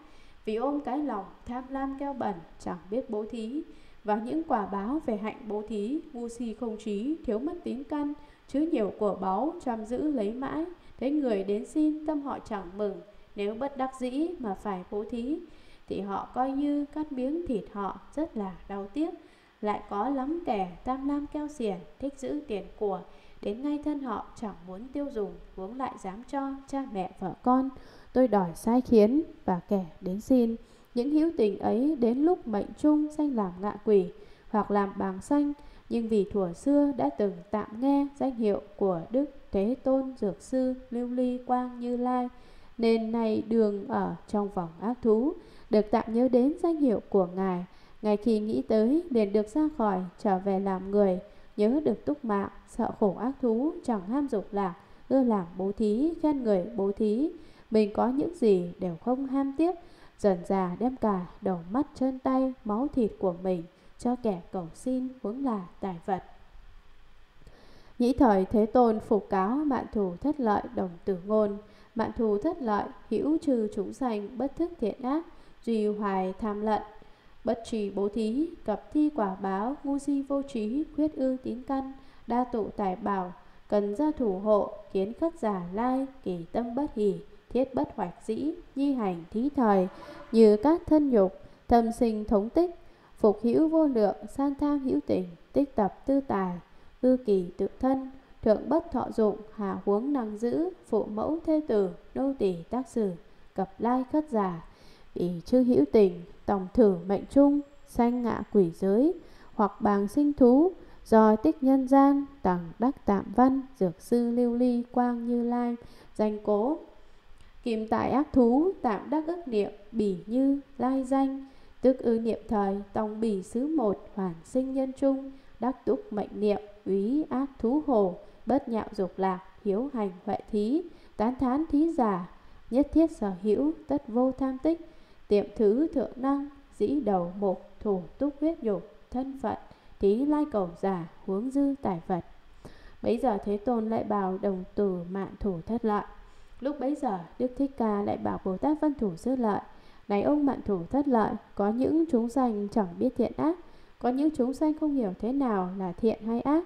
vì ôm cái lòng tham lam keo bẩn, chẳng biết bố thí, và những quả báo về hạnh bố thí, ngu si không trí, thiếu mất tín căn, chứ nhiều của báu chăm giữ lấy mãi. Thế người đến xin, tâm họ chẳng mừng. Nếu bất đắc dĩ mà phải bố thí thì họ coi như cắt miếng thịt họ, rất là đau tiếc. Lại có lắm kẻ tham lam keo xiển, thích giữ tiền của, đến ngay thân họ chẳng muốn tiêu dùng, huống lại dám cho cha mẹ vợ con. Tôi đòi sai khiến và kẻ đến xin, Những hữu tình ấy đến lúc mệnh chung danh làm ngạ quỷ hoặc làm bàng sanh, nhưng vì thuở xưa đã từng tạm nghe danh hiệu của Đức Thế Tôn Dược Sư Lưu Ly Quang Như Lai, nên nay đường ở trong vòng ác thú, được tạm nhớ đến danh hiệu của Ngài. Ngay khi nghĩ tới, liền được ra khỏi, trở về làm người, nhớ được túc mạng, sợ khổ ác thú, chẳng ham dục lạc, ưa làm bố thí, khen người bố thí. Mình có những gì đều không ham tiếc, dần dà đem cả đầu mắt chân tay, máu thịt của mình cho kẻ cầu xin, vốn là tài vật. Nhĩ thời Thế Tôn phục cáo Mạn Thù Thất Lợi đồng tử ngôn. Mạn Thù Thất Lợi hữu trừ chúng sanh bất thức thiện ác, duy hoài tham lận, bất trì bố thí, cập thi quả báo, ngu si vô trí, khuyết ư tín căn, đa tụ tài bảo, cần gia thủ hộ, kiến khất giả lai, kỳ tâm bất hỷ, thiết bất hoạch dĩ, nhi hành thí thời, như các thân nhục, thâm sinh thống tích, phục hữu vô lượng, san tham hữu tình, tích tập tư tài, ư kỳ tự thân, thượng bất thọ dụng, hạ huống năng giữ, phụ mẫu thê tử, nô tỳ tác xử, cập lai khất giả. Vì chư hữu tình tổng thử mệnh chung sanh ngạ quỷ giới hoặc bàng sinh thú, do tích nhân gian tằng đắc tạm văn Dược Sư Lưu Ly Quang Như Lai danh cố, kìm tại ác thú, tạm đắc ức niệm bỉ Như Lai danh, tức ư niệm thời tòng bỉ xứ một, hoàn sinh nhân chung, đắc túc mệnh niệm, úy ác thú hồ, bất nhạo dục lạc, hiếu hành huệ thí, tán thán thí giả, nhất thiết sở hữu, tất vô tham tích, tiệm thứ thượng năng, dĩ đầu mục, thủ túc huyết nhục, thân phận, thí lai cầu giả, huống dư tài vật. Bấy giờ Thế Tôn lại bảo đồng tử Mạn Thù Thất Lợi. Lúc bấy giờ Đức Thích Ca lại bảo Bồ Tát Văn Thù Sư Lợi: Này ông Mạn Thù Thất Lợi, có những chúng sanh chẳng biết thiện ác, có những chúng sanh không hiểu thế nào là thiện hay ác,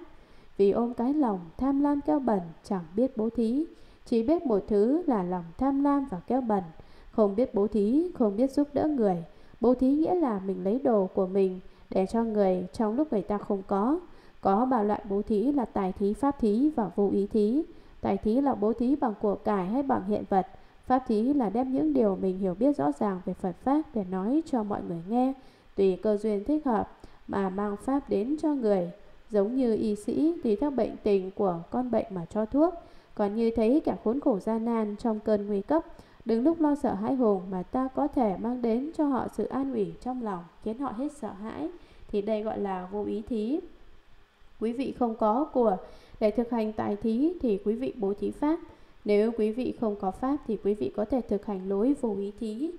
vì ôm cái lòng tham lam keo bẩn, chẳng biết bố thí, chỉ biết một thứ là lòng tham lam và keo bẩn, không biết bố thí, không biết giúp đỡ người. Bố thí nghĩa là mình lấy đồ của mình để cho người trong lúc người ta không có. Có ba loại bố thí là tài thí, pháp thí và vô ý thí. Tài thí là bố thí bằng của cải hay bằng hiện vật. Pháp thí là đem những điều mình hiểu biết rõ ràng về Phật Pháp để nói cho mọi người nghe, tùy cơ duyên thích hợp mà mang Pháp đến cho người. Giống như y sĩ tùy các bệnh tình của con bệnh mà cho thuốc. Còn như thấy cả khốn khổ gian nan trong cơn nguy cấp, đừng lúc lo sợ hãi hùng mà ta có thể mang đến cho họ sự an ủi trong lòng, khiến họ hết sợ hãi, thì đây gọi là vô ý thí. Quý vị không có của để thực hành tài thí thì quý vị bố thí pháp. Nếu quý vị không có pháp thì quý vị có thể thực hành lối vô ý thí.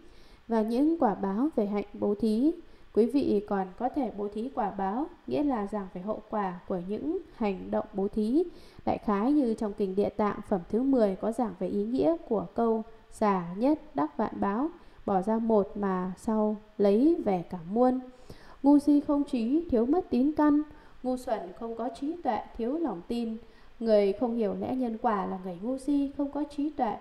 Và những quả báo về hạnh bố thí, quý vị còn có thể bố thí quả báo, nghĩa là giảng về hậu quả của những hành động bố thí. Đại khái như trong Kinh Địa Tạng phẩm thứ mười có giảng về ý nghĩa của câu xả nhất đắc vạn báo, bỏ ra một mà sau lấy về cả muôn. Ngu si không trí, thiếu mất tín căn, ngu xuẩn không có trí tuệ, thiếu lòng tin. Người không hiểu lẽ nhân quả là người ngu si, không có trí tuệ.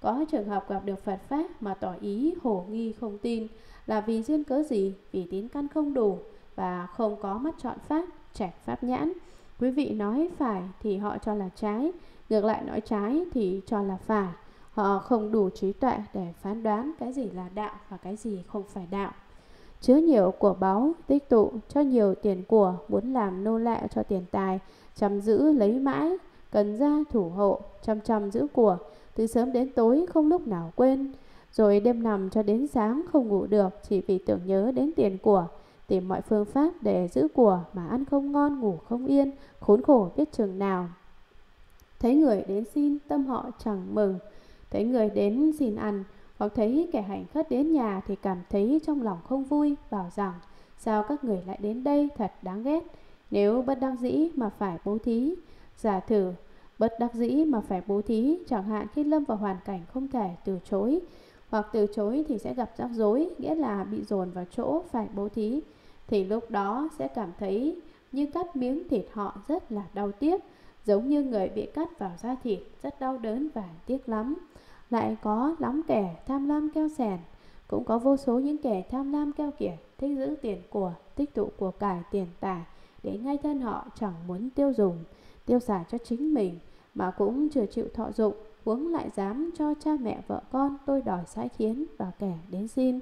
Có trường hợp gặp được Phật Pháp mà tỏ ý hồ nghi không tin, là vì duyên cớ gì? Vì tín căn không đủ và không có mắt chọn pháp, chạch pháp nhãn. Quý vị nói phải thì họ cho là trái, ngược lại nói trái thì cho là phải. Họ không đủ trí tuệ để phán đoán cái gì là đạo và cái gì không phải đạo. Chứa nhiều của báu, tích tụ cho nhiều tiền của, muốn làm nô lệ cho tiền tài, chăm giữ lấy mãi, cần gia thủ hộ, chăm chăm giữ của, từ sớm đến tối không lúc nào quên. Rồi đêm nằm cho đến sáng không ngủ được, chỉ vì tưởng nhớ đến tiền của, tìm mọi phương pháp để giữ của mà ăn không ngon, ngủ không yên, khốn khổ biết chừng nào. Thấy người đến xin, tâm họ chẳng mừng. Thấy người đến xin ăn, hoặc thấy kẻ hành khất đến nhà thì cảm thấy trong lòng không vui, bảo rằng: Sao các người lại đến đây, thật đáng ghét. Nếu bất đắc dĩ mà phải bố thí, giả thử bất đắc dĩ mà phải bố thí, chẳng hạn khi lâm vào hoàn cảnh không thể từ chối, hoặc từ chối thì sẽ gặp rắc rối, nghĩa là bị dồn vào chỗ phải bố thí, thì lúc đó sẽ cảm thấy như cắt miếng thịt họ rất là đau tiếc, giống như người bị cắt vào da thịt, rất đau đớn và tiếc lắm. Lại có lắm kẻ tham lam keo sẻn, cũng có vô số những kẻ tham lam keo kiệt, thích giữ tiền của, tích tụ của cải tiền tài, để ngay thân họ chẳng muốn tiêu dùng, tiêu xài cho chính mình, mà cũng chưa chịu thọ dụng, huống lại dám cho cha mẹ vợ con tôi đòi sai khiến và kẻ đến xin.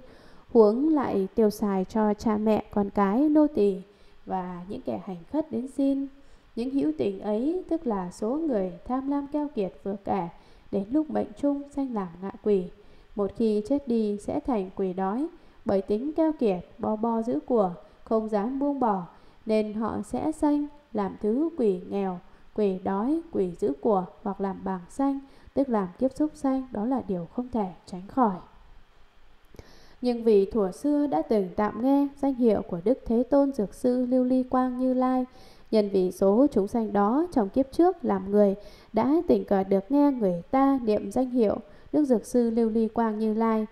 huống lại tiêu xài cho cha mẹ, con cái, nô tỳ và những kẻ hành khất đến xin. Những hữu tình ấy, tức là số người tham lam keo kiệt vừa kể, đến lúc bệnh chung sanh làm ngạ quỷ, một khi chết đi sẽ thành quỷ đói. Bởi tính keo kiệt, bo bo giữ của, không dám buông bỏ, nên họ sẽ sanh làm thứ quỷ nghèo, quỷ đói, quỷ giữ của, hoặc làm bàng sanh, tức làm kiếp súc sanh. Đó là điều không thể tránh khỏi. Nhưng vì thuở xưa đã từng tạm nghe danh hiệu của Đức Thế Tôn Dược Sư Lưu Ly Quang Như Lai, nhân vì số chúng sanh đó trong kiếp trước làm người đã tình cờ được nghe người ta niệm danh hiệu Đức Dược Sư Lưu Ly Quang Như Lai,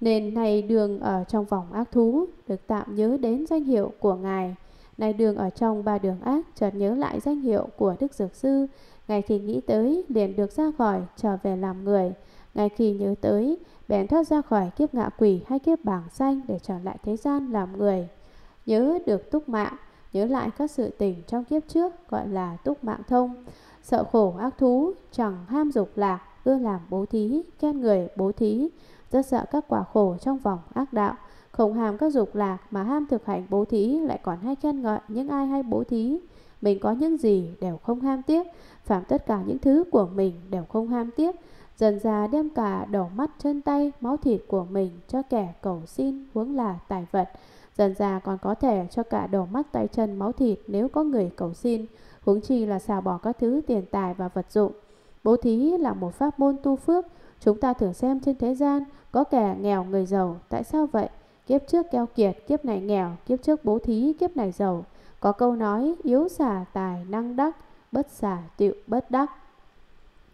nên nay đường ở trong vòng ác thú được tạm nhớ đến danh hiệu của Ngài. Nay đường ở trong ba đường ác chợt nhớ lại danh hiệu của Đức Dược Sư, ngay khi nghĩ tới liền được ra khỏi trở về làm người. Ngay khi nhớ tới bèn thoát ra khỏi kiếp ngạ quỷ hay kiếp bảng xanh để trở lại thế gian làm người. Nhớ được túc mạng, nhớ lại các sự tình trong kiếp trước gọi là túc mạng thông. Sợ khổ ác thú, chẳng ham dục lạc, ưa làm bố thí, khen người bố thí, rất sợ các quả khổ trong vòng ác đạo. Không ham các dục lạc mà ham thực hành bố thí, lại còn hay khen ngợi những ai hay bố thí. Mình có những gì đều không ham tiếc, phạm tất cả những thứ của mình đều không ham tiếc. Dần già đem cả đầu mắt chân tay, máu thịt của mình cho kẻ cầu xin, huống là tài vật. Dần già còn có thể cho cả đầu mắt tay chân máu thịt nếu có người cầu xin, huống chi là xả bỏ các thứ tiền tài và vật dụng. Bố thí là một pháp môn tu phước. Chúng ta thường xem trên thế gian có kẻ nghèo người giàu, tại sao vậy? Kiếp trước keo kiệt, kiếp này nghèo, kiếp trước bố thí, kiếp này giàu. Có câu nói yếu xả tài năng đắc, bất xả tựu bất đắc,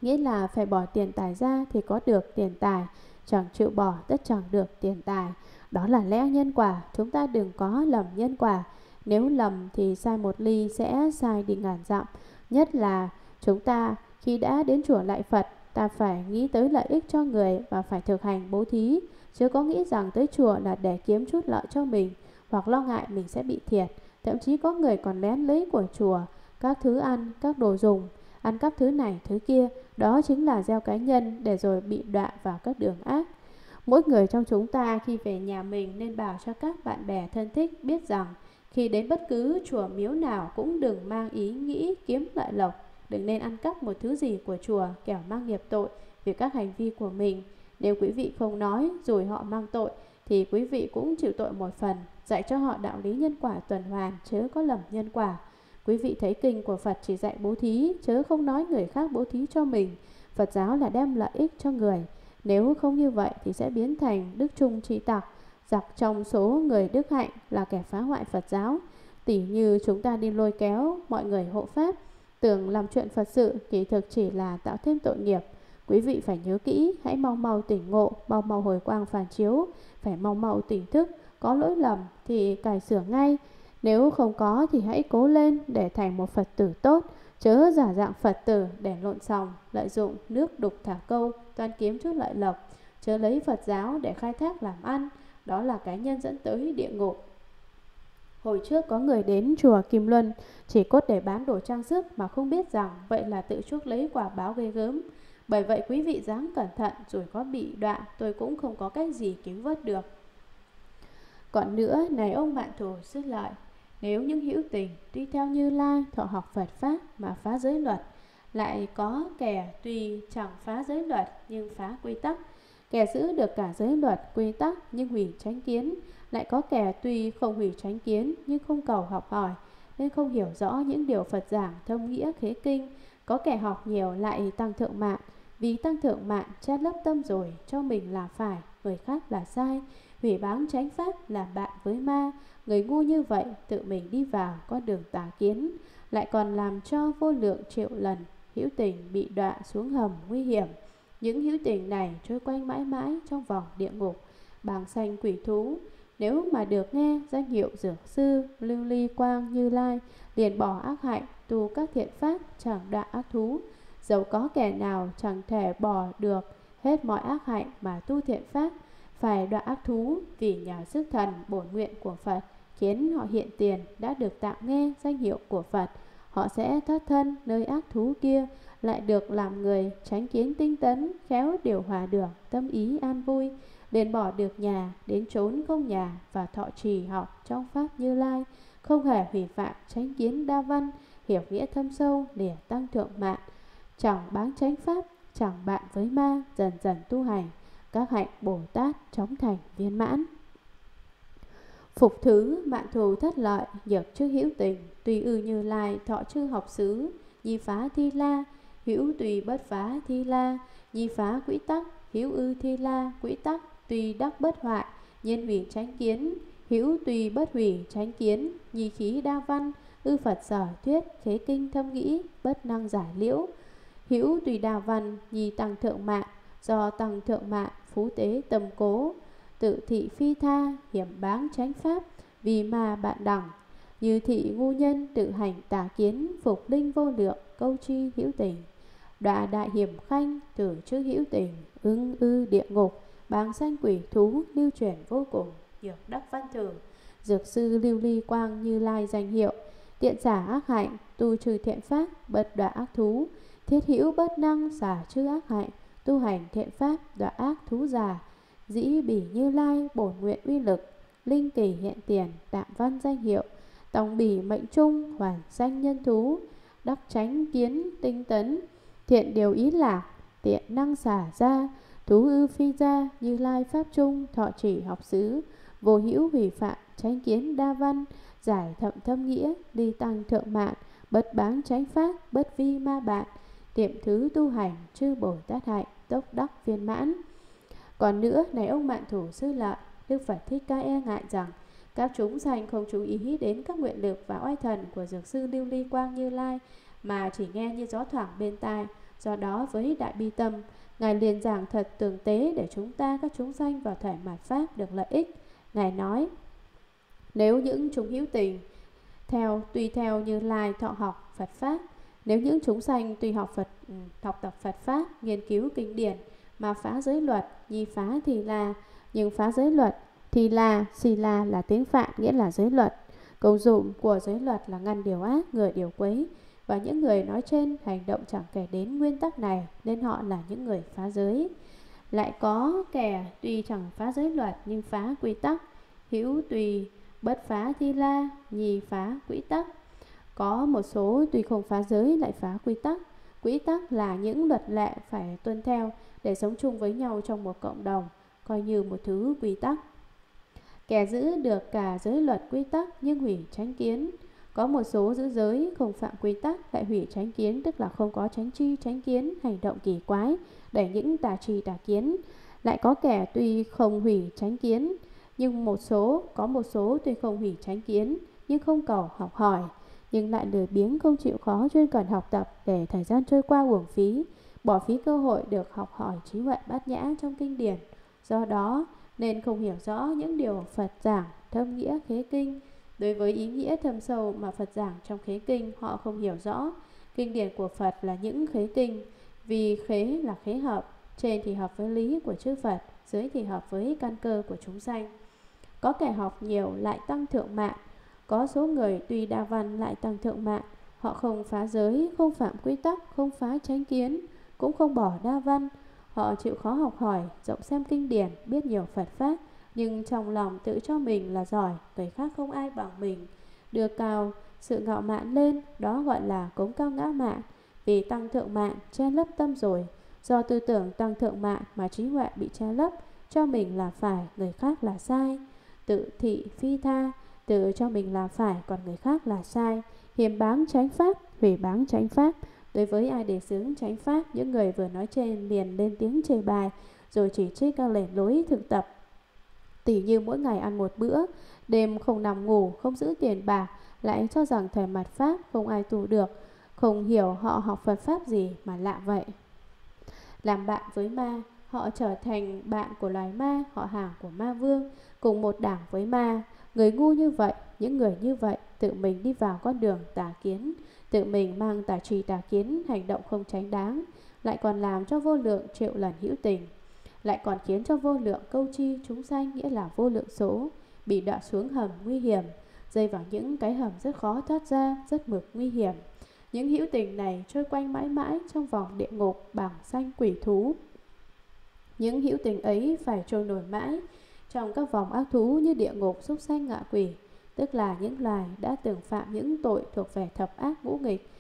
nghĩa là phải bỏ tiền tài ra thì có được tiền tài, chẳng chịu bỏ tất chẳng được tiền tài. Đó là lẽ nhân quả, chúng ta đừng có lầm nhân quả. Nếu lầm thì sai một ly sẽ sai đi ngàn dặm. Nhất là chúng ta khi đã đến chùa lại Phật, ta phải nghĩ tới lợi ích cho người và phải thực hành bố thí, chứ có nghĩ rằng tới chùa là để kiếm chút lợi cho mình, hoặc lo ngại mình sẽ bị thiệt. Thậm chí có người còn lén lấy của chùa các thứ ăn, các đồ dùng, ăn cắp thứ này, thứ kia. Đó chính là gieo cái nhân để rồi bị đọa vào các đường ác. Mỗi người trong chúng ta khi về nhà mình nên bảo cho các bạn bè thân thích biết rằng khi đến bất cứ chùa miếu nào cũng đừng mang ý nghĩ kiếm lợi lộc, đừng nên ăn cắp một thứ gì của chùa, kẻo mang nghiệp tội vì các hành vi của mình. Nếu quý vị không nói rồi họ mang tội thì quý vị cũng chịu tội một phần, dạy cho họ đạo lý nhân quả tuần hoàn chứ có lầm nhân quả. Quý vị thấy kinh của Phật chỉ dạy bố thí chứ không nói người khác bố thí cho mình. Phật giáo là đem lợi ích cho người, nếu không như vậy thì sẽ biến thành đức trung tri tặc. Giặc trong số người đức hạnh là kẻ phá hoại Phật giáo. Tỉ như chúng ta đi lôi kéo mọi người hộ pháp, tưởng làm chuyện Phật sự, kỳ thực chỉ là tạo thêm tội nghiệp. Quý vị phải nhớ kỹ, hãy mau mau tỉnh ngộ, mau mau hồi quang phản chiếu, phải mau mau tỉnh thức, có lỗi lầm thì cải sửa ngay. Nếu không có thì hãy cố lên để thành một Phật tử tốt, chớ giả dạng Phật tử để lộn xòng, lợi dụng nước đục thả câu, toan kiếm chút lợi lộc, chớ lấy Phật giáo để khai thác làm ăn, đó là cái nhân dẫn tới địa ngục. Hồi trước có người đến chùa Kim Luân chỉ cốt để bán đồ trang sức mà không biết rằng vậy là tự chuốc lấy quả báo ghê gớm. Bởi vậy quý vị dám cẩn thận, rồi có bị đọa tôi cũng không có cách gì cứu vớt được. Còn nữa, này ông Vạn Thù Sư Lợi, nếu những hữu tình tuy theo Như Lai thọ học Phật pháp mà phá giới luật, lại có kẻ tuy chẳng phá giới luật nhưng phá quy tắc, kẻ giữ được cả giới luật quy tắc nhưng hủy chánh kiến, lại có kẻ tuy không hủy chánh kiến nhưng không cầu học hỏi nên không hiểu rõ những điều Phật giảng thông nghĩa khế kinh, có kẻ học nhiều lại tăng thượng mạng, vì tăng thượng mạng chát lấp tâm rồi cho mình là phải, người khác là sai, hủy báng chánh pháp làm bạn với ma. Người ngu như vậy tự mình đi vào con đường tà kiến, lại còn làm cho vô lượng triệu lần hữu tình bị đọa xuống hầm nguy hiểm. Những hữu tình này trôi quanh mãi mãi trong vòng địa ngục, bàng sanh quỷ thú. Nếu mà được nghe danh hiệu Dược Sư Lưu Ly Quang Như Lai, liền bỏ ác hạnh, tu các thiện pháp, chẳng đọa ác thú. Dẫu có kẻ nào chẳng thể bỏ được hết mọi ác hạnh mà tu thiện pháp, phải đọa ác thú, vì nhờ sức thần bổn nguyện của Phật khiến họ hiện tiền đã được tạm nghe danh hiệu của Phật, họ sẽ thoát thân nơi ác thú kia, lại được làm người, chánh kiến tinh tấn, khéo điều hòa được tâm ý an vui, liền bỏ được nhà, đến trốn không nhà và thọ trì học trong Pháp Như Lai, không hề hủy phạm chánh kiến đa văn, hiểu nghĩa thâm sâu để tăng thượng mạng, chẳng báng chánh Pháp, chẳng bạn với ma, dần dần tu hành, các hạnh Bồ Tát chóng thành viên mãn. Phục thứ Vạn Thù Thất Lợi, nhược trước hữu tình, tùy ư Như Lai thọ chư học xứ, nhi phá thi la, hữu tùy bất phá thi la, nhi phá quỹ tắc, hữu ư thi la, quỹ tắc, tùy đắc bất hoại, nhiên hủy chánh kiến, hữu tùy bất hủy chánh kiến, nhi khí đa văn, ư Phật sở thuyết, khế kinh thâm nghĩ, bất năng giải liễu, hữu tùy đa văn, nhi tăng thượng mạng, do tăng thượng mạng, phú tế tầm cố, tự thị phi tha, hiểm báng chánh pháp, vì mà bạn đẳng, như thị ngu nhân, tự hành tà kiến, phục linh vô lượng, câu tri hữu tình, đọa đại hiểm khanh, tưởng chữ hữu tình, ưng ư địa ngục, báng sanh quỷ thú, lưu chuyển vô cùng, nhược đắc văn thường, dược sư Lưu Ly Quang Như Lai danh hiệu, tiện giả ác hạnh, tu trừ thiện pháp, bật đọa ác thú, thiết hữu bất năng, xả chư ác hạnh, tu hành thiện pháp, đọa ác thú già, dĩ bỉ Như Lai bổn nguyện uy lực, linh kỳ hiện tiền, tạm văn danh hiệu, tổng bỉ mệnh trung, hoàn danh nhân thú, đắc chánh kiến tinh tấn, thiện điều ý lạc, tiện năng xả ra, thú ư phi ra, Như Lai pháp trung, thọ chỉ học xứ, vô hữu hủy phạm, chánh kiến đa văn, giải thậm thâm nghĩa, đi tăng thượng mạng, bất báng chánh pháp, bất vi ma bạn, tiệm thứ tu hành, chư Bồ Tát hạnh, tốc đắc viên mãn. Còn nữa, này ông Vạn Thù Sư Lợi, Đức Phật Thích Ca e ngại rằng các chúng sanh không chú ý đến các nguyện lực và oai thần của Dược sư Lưu Ly Quang Như Lai, mà chỉ nghe như gió thoảng bên tai. Do đó với đại bi tâm, Ngài liền giảng thật tường tế để chúng ta các chúng sanh vào thể mạt pháp được lợi ích. Ngài nói, nếu những chúng hữu tình theo tùy theo Như Lai thọ học Phật Pháp, nếu những chúng sanh tùy học Phật học tập Phật Pháp, nghiên cứu kinh điển mà phá giới luật, nhi phá thì là, nhưng phá giới luật, thì là, xì là là tiếng Phạn, nghĩa là giới luật. Công dụng của giới luật là ngăn điều ác, người điều quấy. Và những người nói trên hành động chẳng kể đến nguyên tắc này, nên họ là những người phá giới. Lại có kẻ tuy chẳng phá giới luật, nhưng phá quy tắc, hữu tùy bất phá thi la, nhi phá quy tắc. Có một số tuy không phá giới lại phá quy tắc. Quy tắc là những luật lệ phải tuân theo để sống chung với nhau trong một cộng đồng, coi như một thứ quy tắc. Kẻ giữ được cả giới luật quy tắc nhưng hủy chánh kiến. Có một số giữ giới không phạm quy tắc lại hủy chánh kiến, tức là không có chánh tri chánh kiến, hành động kỳ quái, đẩy những tà trì tà kiến. Lại có kẻ tuy không hủy chánh kiến, nhưng một số có một số tuy không hủy chánh kiến nhưng không cầu học hỏi, nhưng lại lười biếng không chịu khó chuyên cần học tập để thời gian trôi qua uổng phí, bỏ phí cơ hội được học hỏi trí huệ bát nhã trong kinh điển. Do đó nên không hiểu rõ những điều Phật giảng thâm nghĩa khế kinh. Đối với ý nghĩa thâm sâu mà Phật giảng trong khế kinh, họ không hiểu rõ. Kinh điển của Phật là những khế kinh, vì khế là khế hợp, trên thì hợp với lý của chư Phật, dưới thì hợp với căn cơ của chúng sanh. Có kẻ học nhiều lại tăng thượng mạng, có số người tuy đa văn lại tăng thượng mạng. Họ không phá giới, không phạm quy tắc, không phá chánh kiến, cũng không bỏ đa văn. Họ chịu khó học hỏi, rộng xem kinh điển, biết nhiều Phật Pháp, nhưng trong lòng tự cho mình là giỏi, người khác không ai bằng mình, đưa cao sự ngạo mạn lên, đó gọi là cống cao ngã mạn. Vì tăng thượng mạn che lấp tâm rồi, do tư tưởng tăng thượng mạn mà trí huệ bị che lấp, cho mình là phải, người khác là sai. Tự thị phi tha, tự cho mình là phải, còn người khác là sai. Hiểm báng chánh pháp, hủy báng chánh pháp. Đối với ai để xướng chánh pháp, những người vừa nói trên liền lên tiếng chê bai, rồi chỉ trích các lề lối thực tập. Tỉ như mỗi ngày ăn một bữa, đêm không nằm ngủ, không giữ tiền bạc, lại cho rằng thể mặt pháp không ai tu được, không hiểu họ học Phật Pháp gì mà lạ vậy. Làm bạn với ma, họ trở thành bạn của loài ma, họ hàng của ma vương, cùng một đảng với ma. Người ngu như vậy, những người như vậy tự mình đi vào con đường tà kiến, tự mình mang tà trì tà kiến, hành động không chánh đáng, lại còn làm cho vô lượng triệu lần hữu tình, lại còn khiến cho vô lượng câu chi chúng sanh, nghĩa là vô lượng số, bị đọa xuống hầm nguy hiểm, rơi vào những cái hầm rất khó thoát ra, rất mực nguy hiểm. Những hữu tình này trôi quanh mãi mãi trong vòng địa ngục, bằng sanh quỷ thú, Những hữu tình ấy phải trôi nổi mãi trong các vòng ác thú như địa ngục, súc sanh, ngạ quỷ, tức là những loài đã từng phạm những tội thuộc về thập ác ngũ nghịch,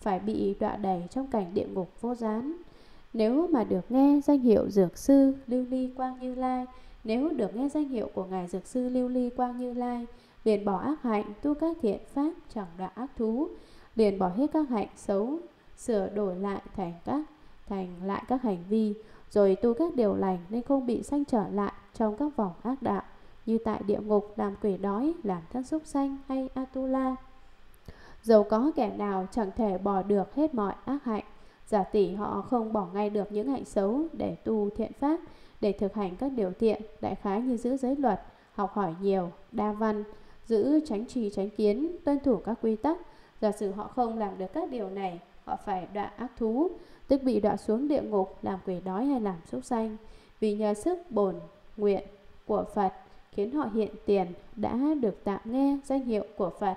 phải bị đọa đày trong cảnh địa ngục vô gián. Nếu mà được nghe danh hiệu Dược Sư Lưu Ly Quang Như Lai, nếu được nghe danh hiệu của Ngài Dược Sư Lưu Ly Quang Như Lai, liền bỏ ác hạnh, tu các thiện pháp, chẳng đọa ác thú, liền bỏ hết các hạnh xấu, sửa đổi lại thành các thành lại các hành vi, rồi tu các điều lành nên không bị sanh trở lại trong các vòng ác đạo, như tại địa ngục làm quỷ đói, làm thân súc sanh hay Atula. Dẫu có kẻ nào chẳng thể bỏ được hết mọi ác hạnh, giả tỷ họ không bỏ ngay được những hạnh xấu để tu thiện pháp, để thực hành các điều thiện, đại khái như giữ giới luật, học hỏi nhiều, đa văn, giữ tránh trì tránh kiến, tuân thủ các quy tắc. Giả sử họ không làm được các điều này, họ phải đọa ác thú, tức bị đọa xuống địa ngục, làm quỷ đói hay làm súc sanh. Vì nhờ sức bổn nguyện của Phật khiến họ hiện tiền đã được tạm nghe danh hiệu của Phật,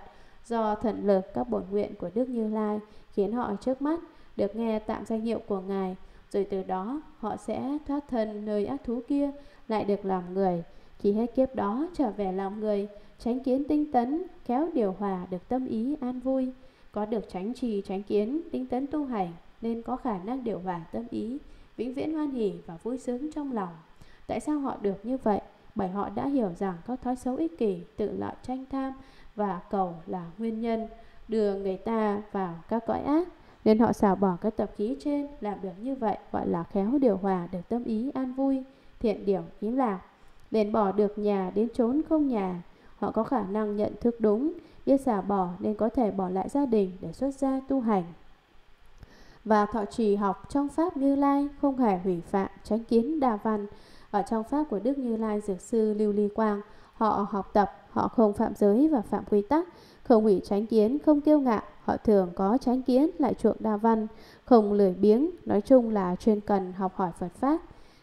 do thần lực các bổn nguyện của Đức Như Lai khiến họ trước mắt được nghe tạm danh hiệu của Ngài, rồi từ đó họ sẽ thoát thân nơi ác thú kia, lại được làm người. Khi hết kiếp đó trở về làm người, chánh kiến tinh tấn, khéo điều hòa được tâm ý an vui. Có được chánh trì chánh kiến, tinh tấn tu hành nên có khả năng điều hòa tâm ý, vĩnh viễn hoan hỉ và vui sướng trong lòng. Tại sao họ được như vậy? Bởi họ đã hiểu rằng các thói xấu ích kỷ, tự lợi, tranh tham và cầu là nguyên nhân đưa người ta vào các cõi ác, nên họ xả bỏ các tập khí trên. Làm được như vậy gọi là khéo điều hòa được tâm ý an vui, thiện điểm ý lạc, bền bỏ được nhà đến chốn không nhà. Họ có khả năng nhận thức đúng, biết xả bỏ nên có thể bỏ lại gia đình để xuất gia tu hành và thọ trì học trong pháp Như Lai, không hề hủy phạm chánh kiến đa văn. Ở trong pháp của Đức Như Lai Dược Sư Lưu Ly Quang, họ học tập, họ không phạm giới và phạm quy tắc, không hủy chánh kiến, không kiêu ngạo. Họ thường có chánh kiến lại chuộng đa văn, không lười biếng, nói chung là chuyên cần học hỏi Phật pháp,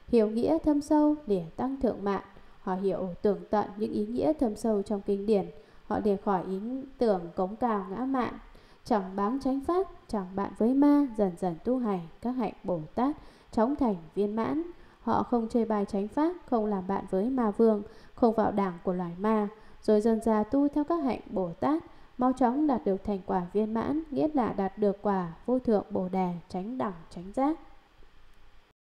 hiểu nghĩa thâm sâu để tăng thượng mạng. Họ hiểu tưởng tận những ý nghĩa thâm sâu trong kinh điển, họ để khỏi ý tưởng cống cào ngã mạn, chẳng báng chánh pháp, chẳng bạn với ma, dần dần tu hành các hạnh Bồ Tát, chóng thành viên mãn. Họ không chơi bài chánh pháp, không làm bạn với ma vương, không vào đảng của loài ma, rồi dần ra tu theo các hạnh Bồ Tát, mau chóng đạt được thành quả viên mãn, nghĩa là đạt được quả vô thượng Bồ Đề, chánh đẳng, chánh giác.